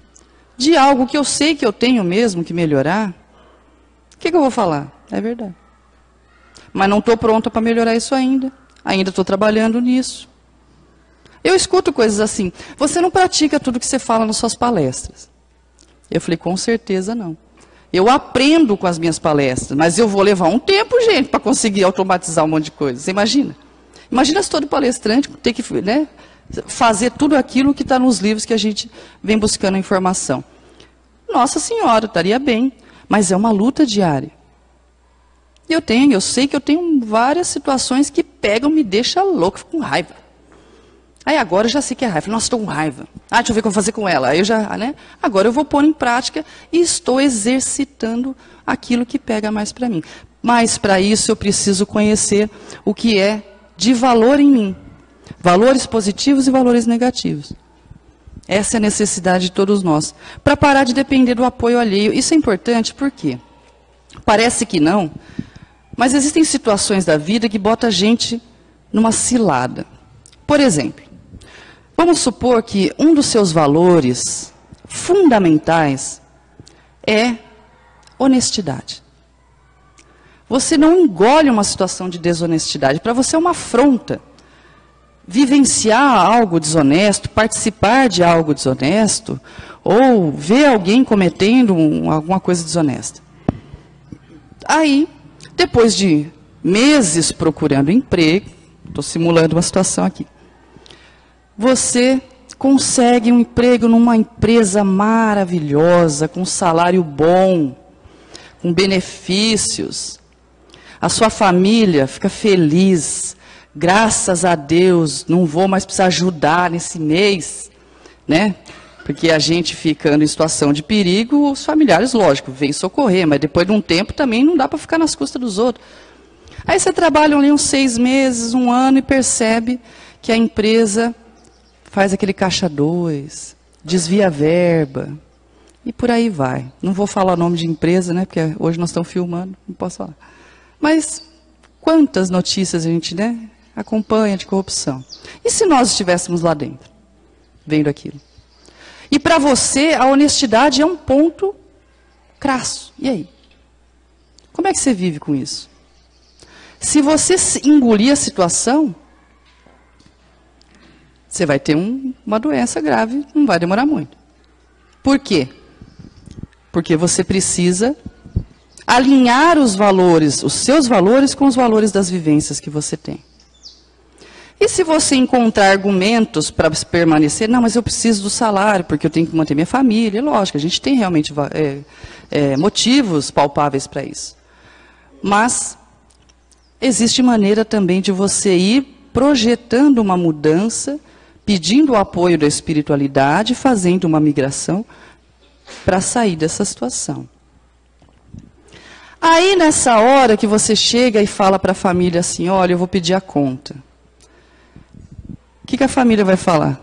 de algo que eu sei que eu tenho mesmo que melhorar, o que, que eu vou falar? É verdade. Mas não estou pronta para melhorar isso ainda. Ainda estou trabalhando nisso. Eu escuto coisas assim: você não pratica tudo que você fala nas suas palestras. Eu falei, com certeza não. Eu aprendo com as minhas palestras, mas eu vou levar um tempo, gente, para conseguir automatizar um monte de coisa. Você imagina? Imagina se todo palestrante ter que, né, fazer tudo aquilo que está nos livros que a gente vem buscando informação. Nossa Senhora, estaria bem, mas é uma luta diária. E eu tenho, eu sei que eu tenho várias situações que pegam, me deixam louco, fico com raiva. Aí agora eu já sei que é raiva, nossa, estou com raiva. Ah, deixa eu ver como fazer com ela. Aí eu já, né? Agora eu vou pôr em prática e estou exercitando aquilo que pega mais para mim. Mas para isso eu preciso conhecer o que é de valor em mim. Valores positivos e valores negativos. Essa é a necessidade de todos nós. Para parar de depender do apoio alheio. Isso é importante porque parece que não, mas existem situações da vida que botam a gente numa cilada. Por exemplo, vamos supor que um dos seus valores fundamentais é honestidade. Você não engole uma situação de desonestidade. Para você é uma afronta. Vivenciar algo desonesto, participar de algo desonesto, ou ver alguém cometendo um, alguma coisa desonesta. Aí, depois de meses procurando emprego, estou simulando uma situação aqui, você consegue um emprego numa empresa maravilhosa, com salário bom, com benefícios, a sua família fica feliz. Graças a Deus, não vou mais precisar ajudar nesse mês, né? Porque a gente ficando em situação de perigo, os familiares, lógico, vêm socorrer, mas depois de um tempo também não dá para ficar nas custas dos outros. Aí você trabalha ali uns seis meses, um ano e percebe que a empresa faz aquele caixa dois, desvia a verba e por aí vai. Não vou falar o nome de empresa, né? Porque hoje nós estamos filmando, não posso falar. Mas quantas notícias a gente, né? acompanha de corrupção. E se nós estivéssemos lá dentro, vendo aquilo? E para você, a honestidade é um ponto crasso. E aí? Como é que você vive com isso? Se você engolir a situação, você vai ter um, uma doença grave, não vai demorar muito. Por quê? Porque você precisa alinhar os valores, os seus valores, com os valores das vivências que você tem. E se você encontrar argumentos para permanecer, não, mas eu preciso do salário, porque eu tenho que manter minha família, lógico, a gente tem realmente é, é, motivos palpáveis para isso. Mas existe maneira também de você ir projetando uma mudança, pedindo o apoio da espiritualidade, fazendo uma migração para sair dessa situação. Aí nessa hora que você chega e fala para a família assim, olha, eu vou pedir a conta. O que, que a família vai falar?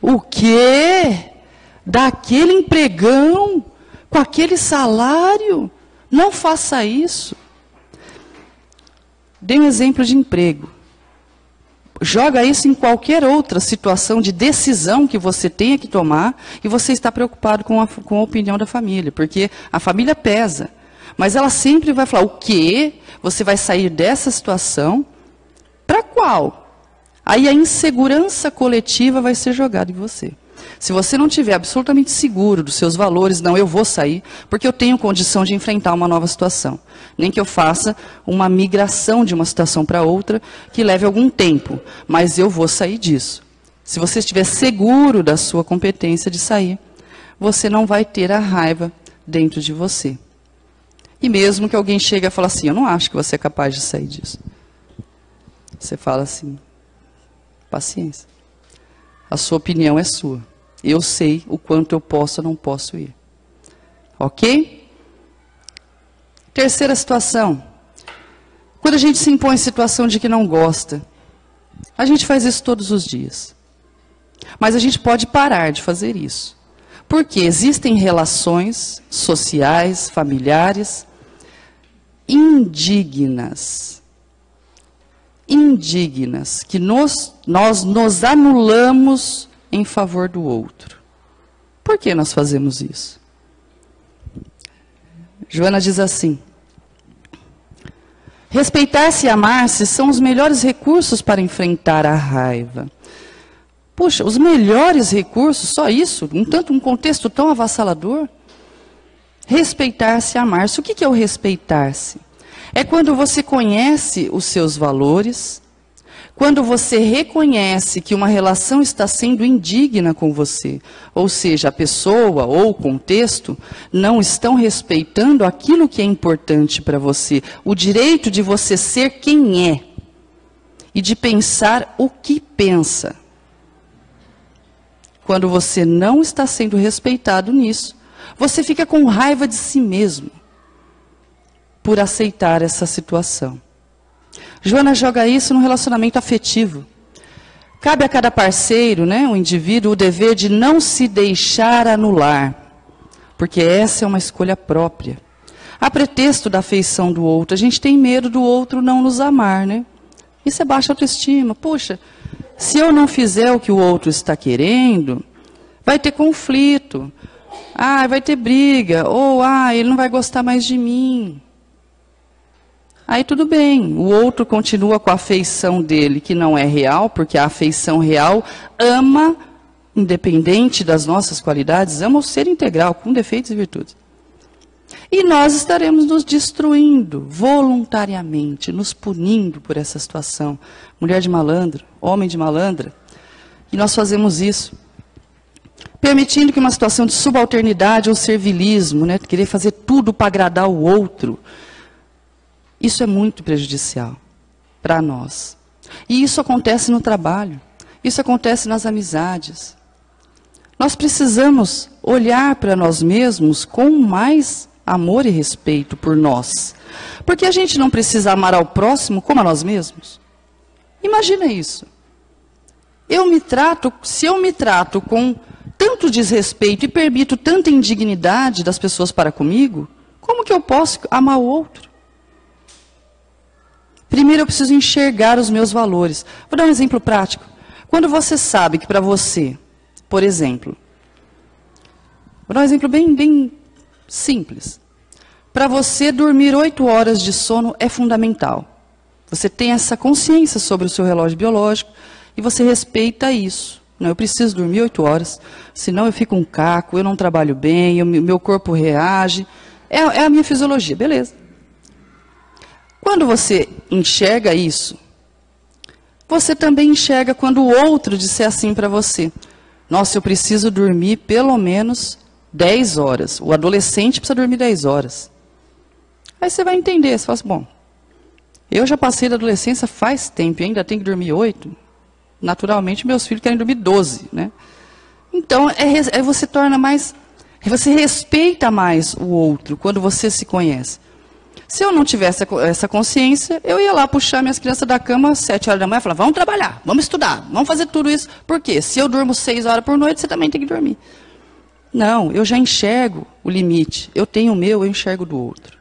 O quê? Daquele empregão? Com aquele salário? Não faça isso. Dê um exemplo de emprego. Joga isso em qualquer outra situação de decisão que você tenha que tomar e você está preocupado com a, com a opinião da família, porque a família pesa. Mas ela sempre vai falar, o quê? Você vai sair dessa situação? Para qual? Aí a insegurança coletiva vai ser jogada em você. Se você não estiver absolutamente seguro dos seus valores, não, eu vou sair, porque eu tenho condição de enfrentar uma nova situação. Nem que eu faça uma migração de uma situação para outra, que leve algum tempo, mas eu vou sair disso. Se você estiver seguro da sua competência de sair, você não vai ter a raiva dentro de você. E mesmo que alguém chegue a falar assim, eu não acho que você é capaz de sair disso. Você fala assim... Paciência. A sua opinião é sua. Eu sei o quanto eu posso ou não posso ir. Ok? Terceira situação. Quando a gente se impõe em situação de que não gosta, a gente faz isso todos os dias. Mas a gente pode parar de fazer isso. Porque existem relações sociais, familiares, indignas. indignas, que nos, nós nos anulamos em favor do outro. Por que nós fazemos isso? Joana diz assim, respeitar-se e amar-se são os melhores recursos para enfrentar a raiva. Puxa, os melhores recursos, só isso? Um tanto, um contexto tão avassalador? Respeitar-se e amar-se. O que, que é o respeitar-se? É quando você conhece os seus valores, Quando você reconhece que uma relação está sendo indigna com você, ou seja, a pessoa ou o contexto não estão respeitando aquilo que é importante para você, o direito de você ser quem é e de pensar o que pensa. Quando você não está sendo respeitado nisso, você fica com raiva de si mesmo por aceitar essa situação. Joana joga isso num relacionamento afetivo. Cabe a cada parceiro, né, um indivíduo, o dever de não se deixar anular, porque essa é uma escolha própria. A pretexto da afeição do outro, a gente tem medo do outro não nos amar, né? Isso é baixa autoestima. Puxa, se eu não fizer o que o outro está querendo, vai ter conflito, ah, vai ter briga, ou ah, ele não vai gostar mais de mim. Aí tudo bem, o outro continua com a afeição dele, que não é real, porque a afeição real ama, independente das nossas qualidades, ama o ser integral, com defeitos e virtudes. E nós estaremos nos destruindo voluntariamente, nos punindo por essa situação. Mulher de malandro, homem de malandra, e nós fazemos isso. Permitindo que uma situação de subalternidade ou servilismo, né, querer fazer tudo para agradar o outro, isso é muito prejudicial para nós. E isso acontece no trabalho, isso acontece nas amizades. Nós precisamos olhar para nós mesmos com mais amor e respeito por nós. Porque a gente não precisa amar ao próximo como a nós mesmos. Imagina isso. Eu me trato, se eu me trato com tanto desrespeito e permito tanta indignidade das pessoas para comigo, como que eu posso amar o outro? Primeiro eu preciso enxergar os meus valores. Vou dar um exemplo prático. Quando você sabe que para você, por exemplo, vou dar um exemplo bem, bem simples. Para você dormir oito horas de sono é fundamental. Você tem essa consciência sobre o seu relógio biológico e você respeita isso. Não, eu preciso dormir oito horas, senão eu fico um caco, eu não trabalho bem, eu, meu corpo reage. É, é a minha fisiologia, beleza. Quando você enxerga isso, você também enxerga quando o outro disser assim para você, nossa, eu preciso dormir pelo menos dez horas. O adolescente precisa dormir dez horas. Aí você vai entender, você fala assim, bom, eu já passei da adolescência faz tempo, ainda tenho que dormir oito. Naturalmente, meus filhos querem dormir doze, né? Então, é, é, você torna mais, você respeita mais o outro quando você se conhece. Se eu não tivesse essa consciência, eu ia lá puxar minhas crianças da cama às sete horas da manhã e falar, vamos trabalhar, vamos estudar, vamos fazer tudo isso. Por quê? Se eu durmo seis horas por noite, você também tem que dormir. Não, eu já enxergo o limite. Eu tenho o meu, eu enxergo do outro.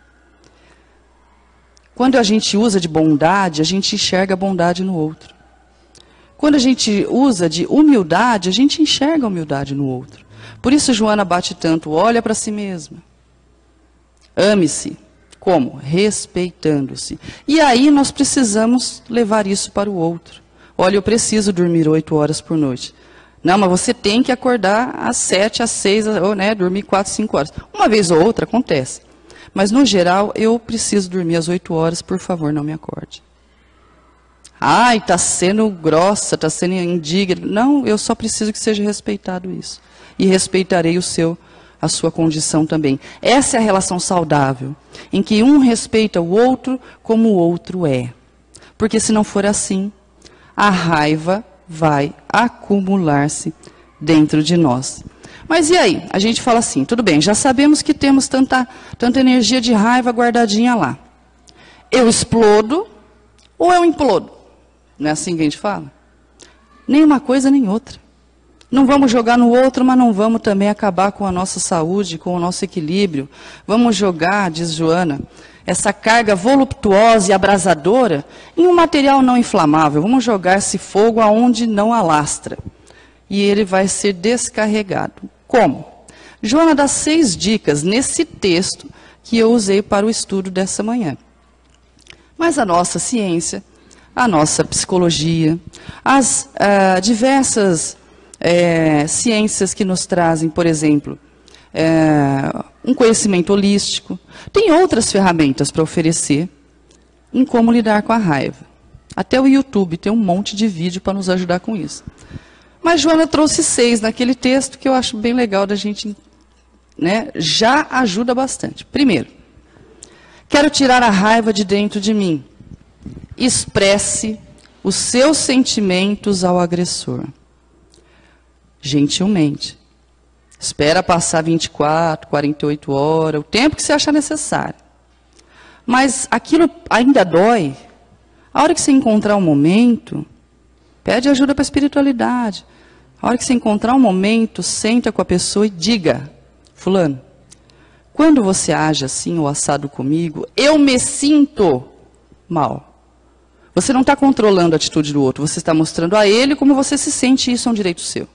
Quando a gente usa de bondade, a gente enxerga a bondade no outro. Quando a gente usa de humildade, a gente enxerga a humildade no outro. Por isso Joana bate tanto, olha para si mesma. Ame-se. Como? Respeitando-se. E aí nós precisamos levar isso para o outro. Olha, eu preciso dormir oito horas por noite. Não, mas você tem que acordar às sete, às seis, ou né, dormir quatro, cinco horas. Uma vez ou outra acontece. Mas no geral, eu preciso dormir às oito horas, por favor, não me acorde. Ai, está sendo grossa, está sendo indigna. Não, eu só preciso que seja respeitado isso. E respeitarei o seu a sua condição também. Essa é a relação saudável, em que um respeita o outro como o outro é. Porque se não for assim, a raiva vai acumular-se dentro de nós. Mas e aí? A gente fala assim, tudo bem, já sabemos que temos tanta, tanta energia de raiva guardadinha lá. Eu explodo ou eu implodo? Não é assim que a gente fala? Nem uma coisa nem outra. Não vamos jogar no outro, mas não vamos também acabar com a nossa saúde, com o nosso equilíbrio. Vamos jogar, diz Joana, essa carga voluptuosa e abrasadora em um material não inflamável. Vamos jogar esse fogo aonde não alastra. E ele vai ser descarregado. Como? Joana dá seis dicas nesse texto que eu usei para o estudo dessa manhã. Mas a nossa ciência, a nossa psicologia, as uh, diversas... É, ciências que nos trazem, por exemplo, é, um conhecimento holístico. Tem outras ferramentas para oferecer em como lidar com a raiva. Até o YouTube tem um monte de vídeo para nos ajudar com isso. Mas Joana trouxe seis naquele texto que eu acho bem legal da gente, né? Já ajuda bastante. Primeiro, quero tirar a raiva de dentro de mim. Expresse os seus sentimentos ao agressor. Gentilmente. Espera passar vinte e quatro, quarenta e oito horas, o tempo que você achar necessário. Mas aquilo ainda dói. A hora que você encontrar um momento, pede ajuda para a espiritualidade. A hora que você encontrar um momento, senta com a pessoa e diga: fulano, quando você age assim ou assado comigo, eu me sinto mal. Você não está controlando a atitude do outro, você está mostrando a ele como você se sente, isso é um direito seu.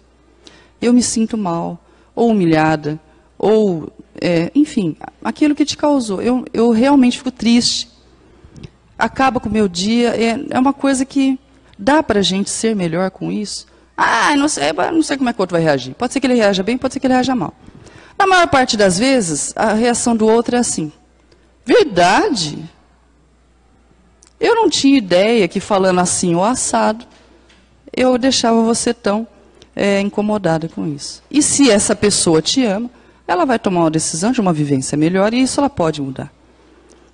Eu me sinto mal, ou humilhada, ou, é, enfim, aquilo que te causou. Eu, eu realmente fico triste. Acaba com o meu dia, é, é uma coisa que dá para a gente ser melhor com isso. Ah, não sei, não sei como é que o outro vai reagir. Pode ser que ele reaja bem, pode ser que ele reaja mal. Na maior parte das vezes, a reação do outro é assim: verdade? Eu não tinha ideia que falando assim ou assado, eu deixava você tão é, incomodada com isso. E se essa pessoa te ama, ela vai tomar uma decisão de uma vivência melhor e isso ela pode mudar.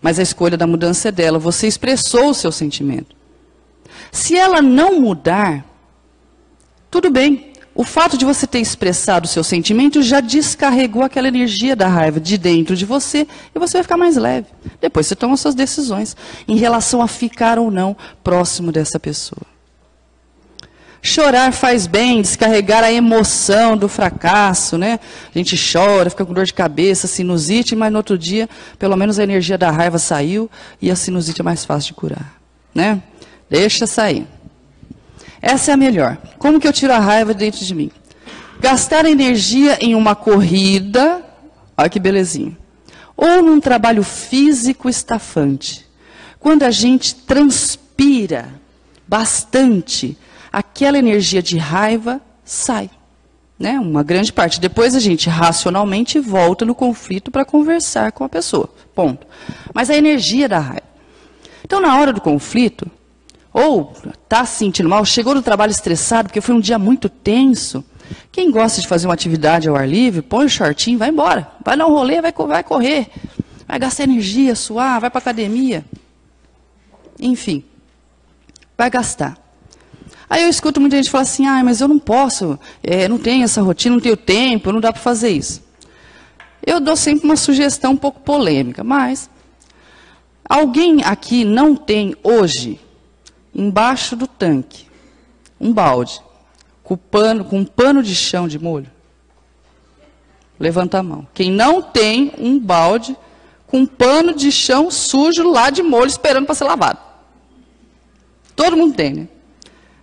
Mas a escolha da mudança é dela, você expressou o seu sentimento. Se ela não mudar, tudo bem. O fato de você ter expressado o seu sentimento já descarregou aquela energia da raiva de dentro de você e você vai ficar mais leve. Depois você toma suas decisões em relação a ficar ou não próximo dessa pessoa. Chorar faz bem, descarregar a emoção do fracasso, né? A gente chora, fica com dor de cabeça, sinusite, mas no outro dia, pelo menos a energia da raiva saiu e a sinusite é mais fácil de curar, né? Deixa sair. Essa é a melhor. Como que eu tiro a raiva dentro de mim? Gastar energia em uma corrida, olha que belezinha, ou num trabalho físico estafante. Quando a gente transpira bastante, aquela energia de raiva sai, né? Uma grande parte. Depois a gente racionalmente volta no conflito para conversar com a pessoa, ponto. Mas a energia da raiva. Então, na hora do conflito, ou está se sentindo mal, chegou do trabalho estressado, porque foi um dia muito tenso. Quem gosta de fazer uma atividade ao ar livre, põe o shortinho, vai embora. Vai dar um rolê, vai, vai correr. Vai gastar energia, suar, vai para a academia. Enfim, vai gastar. Aí eu escuto muita gente falar assim: ah, mas eu não posso, é, não tenho essa rotina, não tenho tempo, não dá para fazer isso. Eu dou sempre uma sugestão um pouco polêmica, mas alguém aqui não tem hoje embaixo do tanque um balde com, pano, com um pano de chão de molho? Levanta a mão. Quem não tem um balde com um pano de chão sujo lá de molho esperando para ser lavado? Todo mundo tem, né?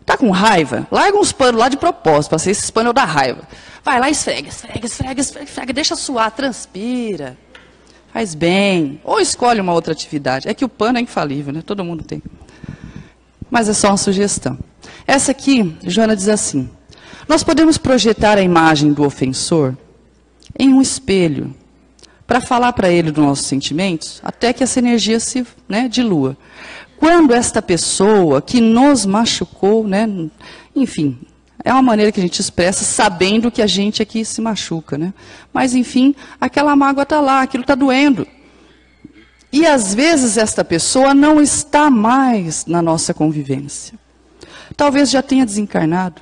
Tá com raiva? Larga uns panos lá de propósito, para ser esse pano da raiva. Vai lá, esfrega, esfrega, esfrega, esfrega, esfrega, deixa suar, transpira. Faz bem. Ou escolhe uma outra atividade. É que o pano é infalível, né? Todo mundo tem. Mas é só uma sugestão. Essa aqui, Joana diz assim: nós podemos projetar a imagem do ofensor em um espelho, para falar para ele dos nossos sentimentos, até que essa energia se, né, dilua. Quando esta pessoa que nos machucou, né, enfim, é uma maneira que a gente expressa sabendo que a gente aqui se machuca, né? Mas enfim, aquela mágoa está lá, aquilo está doendo. E às vezes esta pessoa não está mais na nossa convivência. Talvez já tenha desencarnado.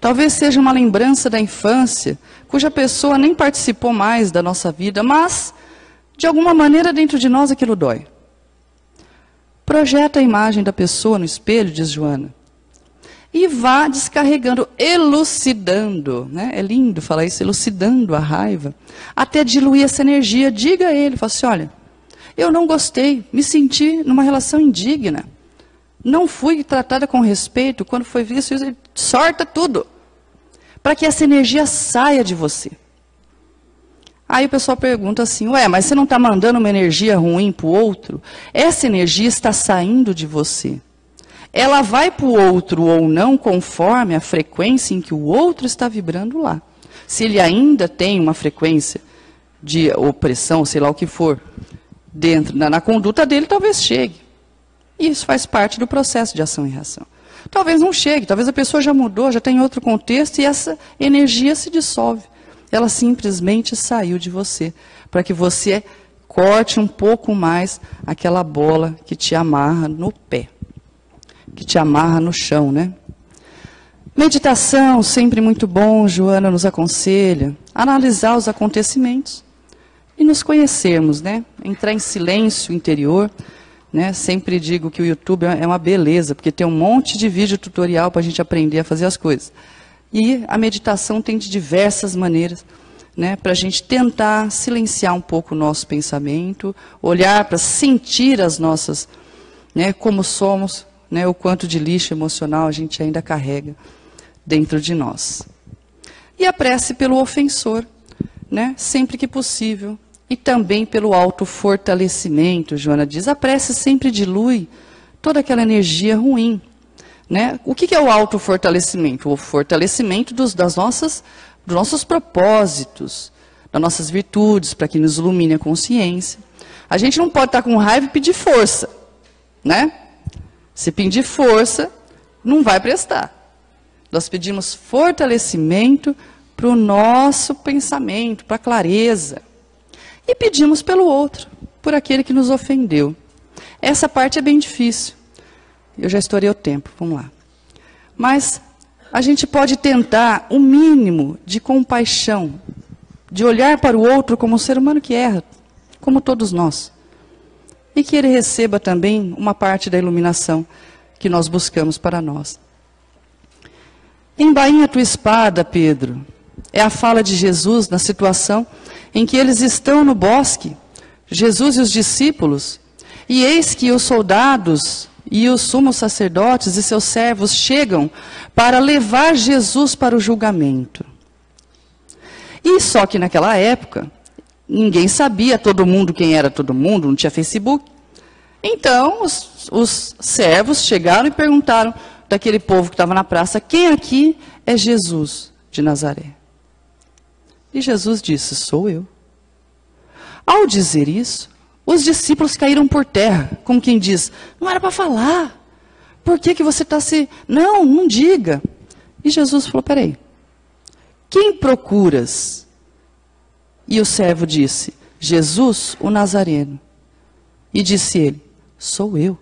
Talvez seja uma lembrança da infância, cuja pessoa nem participou mais da nossa vida, mas, de alguma maneira, dentro de nós aquilo dói. Projeta a imagem da pessoa no espelho, diz Joana, e vá descarregando, elucidando, né? É lindo falar isso, elucidando a raiva, até diluir essa energia. Diga a ele, fala assim: olha, eu não gostei, me senti numa relação indigna. Não fui tratada com respeito, quando foi visto, isso, sorta tudo. Para que essa energia saia de você. Aí o pessoal pergunta assim: ué, mas você não está mandando uma energia ruim para o outro? Essa energia está saindo de você. Ela vai para o outro ou não, conforme a frequência em que o outro está vibrando lá. Se ele ainda tem uma frequência de opressão, sei lá o que for, dentro, na, na conduta dele, talvez chegue. E isso faz parte do processo de ação e reação. Talvez não chegue, talvez a pessoa já mudou, já tem outro contexto e essa energia se dissolve. Ela simplesmente saiu de você, para que você corte um pouco mais aquela bola que te amarra no pé, que te amarra no chão, né? Meditação, sempre muito bom, Joana nos aconselha, analisar os acontecimentos e nos conhecermos, né? Entrar em silêncio interior, né? Sempre digo que o YouTube é uma beleza, porque tem um monte de vídeo tutorial para a gente aprender a fazer as coisas. E a meditação tem de diversas maneiras, né, para a gente tentar silenciar um pouco o nosso pensamento, olhar para sentir as nossas, né, como somos, né, o quanto de lixo emocional a gente ainda carrega dentro de nós. E a prece pelo ofensor, né, sempre que possível, e também pelo autofortalecimento, Joana diz, a prece sempre dilui toda aquela energia ruim. Né? O que é o autofortalecimento? O fortalecimento dos, das nossas, dos nossos propósitos, das nossas virtudes, para que nos ilumine a consciência. A gente não pode estar com raiva e pedir força, né? Se pedir força, não vai prestar. Nós pedimos fortalecimento para o nosso pensamento, para a clareza. E pedimos pelo outro, por aquele que nos ofendeu. Essa parte é bem difícil. Eu já estourei o tempo, vamos lá. Mas a gente pode tentar o mínimo de compaixão, de olhar para o outro como um ser humano que erra, como todos nós. E que ele receba também uma parte da iluminação que nós buscamos para nós. Embainha tua espada, Pedro. É a fala de Jesus na situação em que eles estão no bosque, Jesus e os discípulos, e eis que os soldados e os sumos sacerdotes e seus servos chegam para levar Jesus para o julgamento. E só que naquela época, ninguém sabia todo mundo quem era todo mundo, não tinha Facebook. Então, os, os servos chegaram e perguntaram daquele povo que estava na praça, quem aqui é Jesus de Nazaré? E Jesus disse, sou eu. Ao dizer isso, os discípulos caíram por terra, como quem diz, não era para falar, por que que você está se... Não, não diga. E Jesus falou, peraí, quem procuras? E o servo disse, Jesus, o Nazareno. E disse ele, sou eu.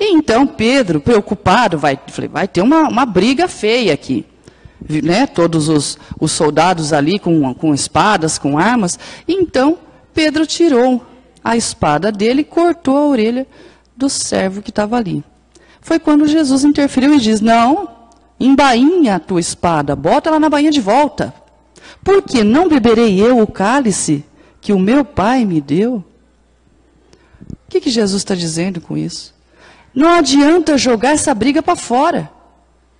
E então Pedro, preocupado, vai, vai ter uma, uma briga feia aqui. Né? Todos os, os soldados ali com, com espadas, com armas, então... Pedro tirou a espada dele e cortou a orelha do servo que estava ali. Foi quando Jesus interferiu e diz, não, embainha a tua espada, bota ela na bainha de volta. Porque não beberei eu o cálice que o meu Pai me deu? O que que Jesus está dizendo com isso? Não adianta jogar essa briga para fora.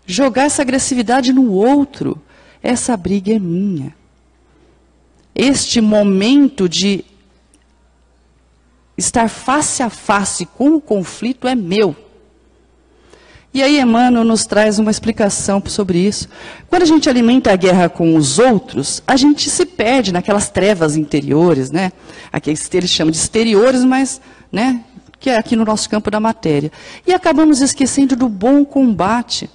Jogar essa agressividade no outro. Essa briga é minha. Este momento de estar face a face com o conflito é meu. E aí Emmanuel nos traz uma explicação sobre isso. Quando a gente alimenta a guerra com os outros, a gente se perde naquelas trevas interiores, né? Aqui eles chamam de exteriores, mas, né, que é aqui no nosso campo da matéria. E acabamos esquecendo do bom combate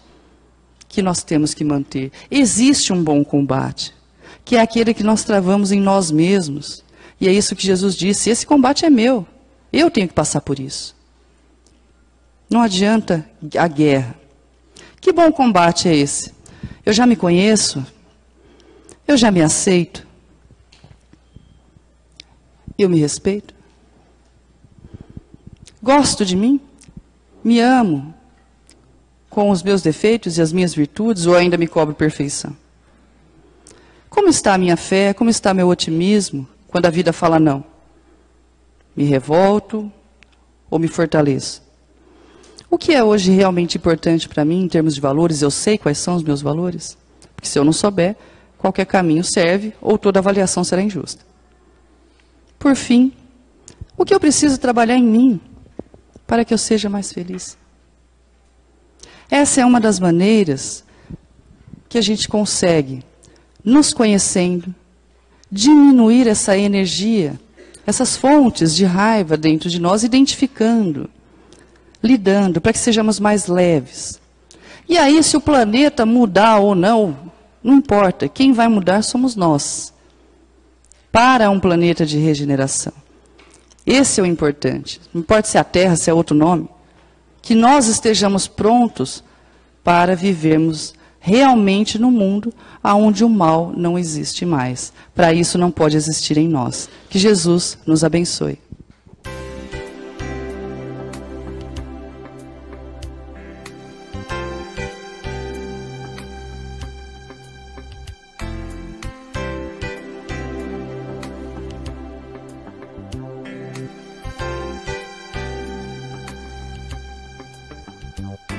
que nós temos que manter. Existe um bom combate, que é aquele que nós travamos em nós mesmos. E é isso que Jesus disse, esse combate é meu, eu tenho que passar por isso. Não adianta a guerra. Que bom combate é esse? Eu já me conheço? Eu já me aceito? Eu me respeito? Gosto de mim? Me amo? Com os meus defeitos e as minhas virtudes, ou ainda me cobro perfeição? Como está a minha fé? Como está meu otimismo quando a vida fala não? Me revolto ou me fortaleço? O que é hoje realmente importante para mim em termos de valores? Eu sei quais são os meus valores? Porque se eu não souber, qualquer caminho serve ou toda avaliação será injusta. Por fim, o que eu preciso trabalhar em mim para que eu seja mais feliz? Essa é uma das maneiras que a gente consegue, nos conhecendo, diminuir essa energia, essas fontes de raiva dentro de nós, identificando lidando, para que sejamos mais leves. E aí, se o planeta mudar ou não, não importa. Quem vai mudar somos nós. Para um planeta de regeneração. Esse é o importante. Não importa se é a Terra, se é outro nome. Que nós estejamos prontos para vivermos realmente no mundo onde o mal não existe mais. Para isso não pode existir em nós. Que Jesus nos abençoe. Nope.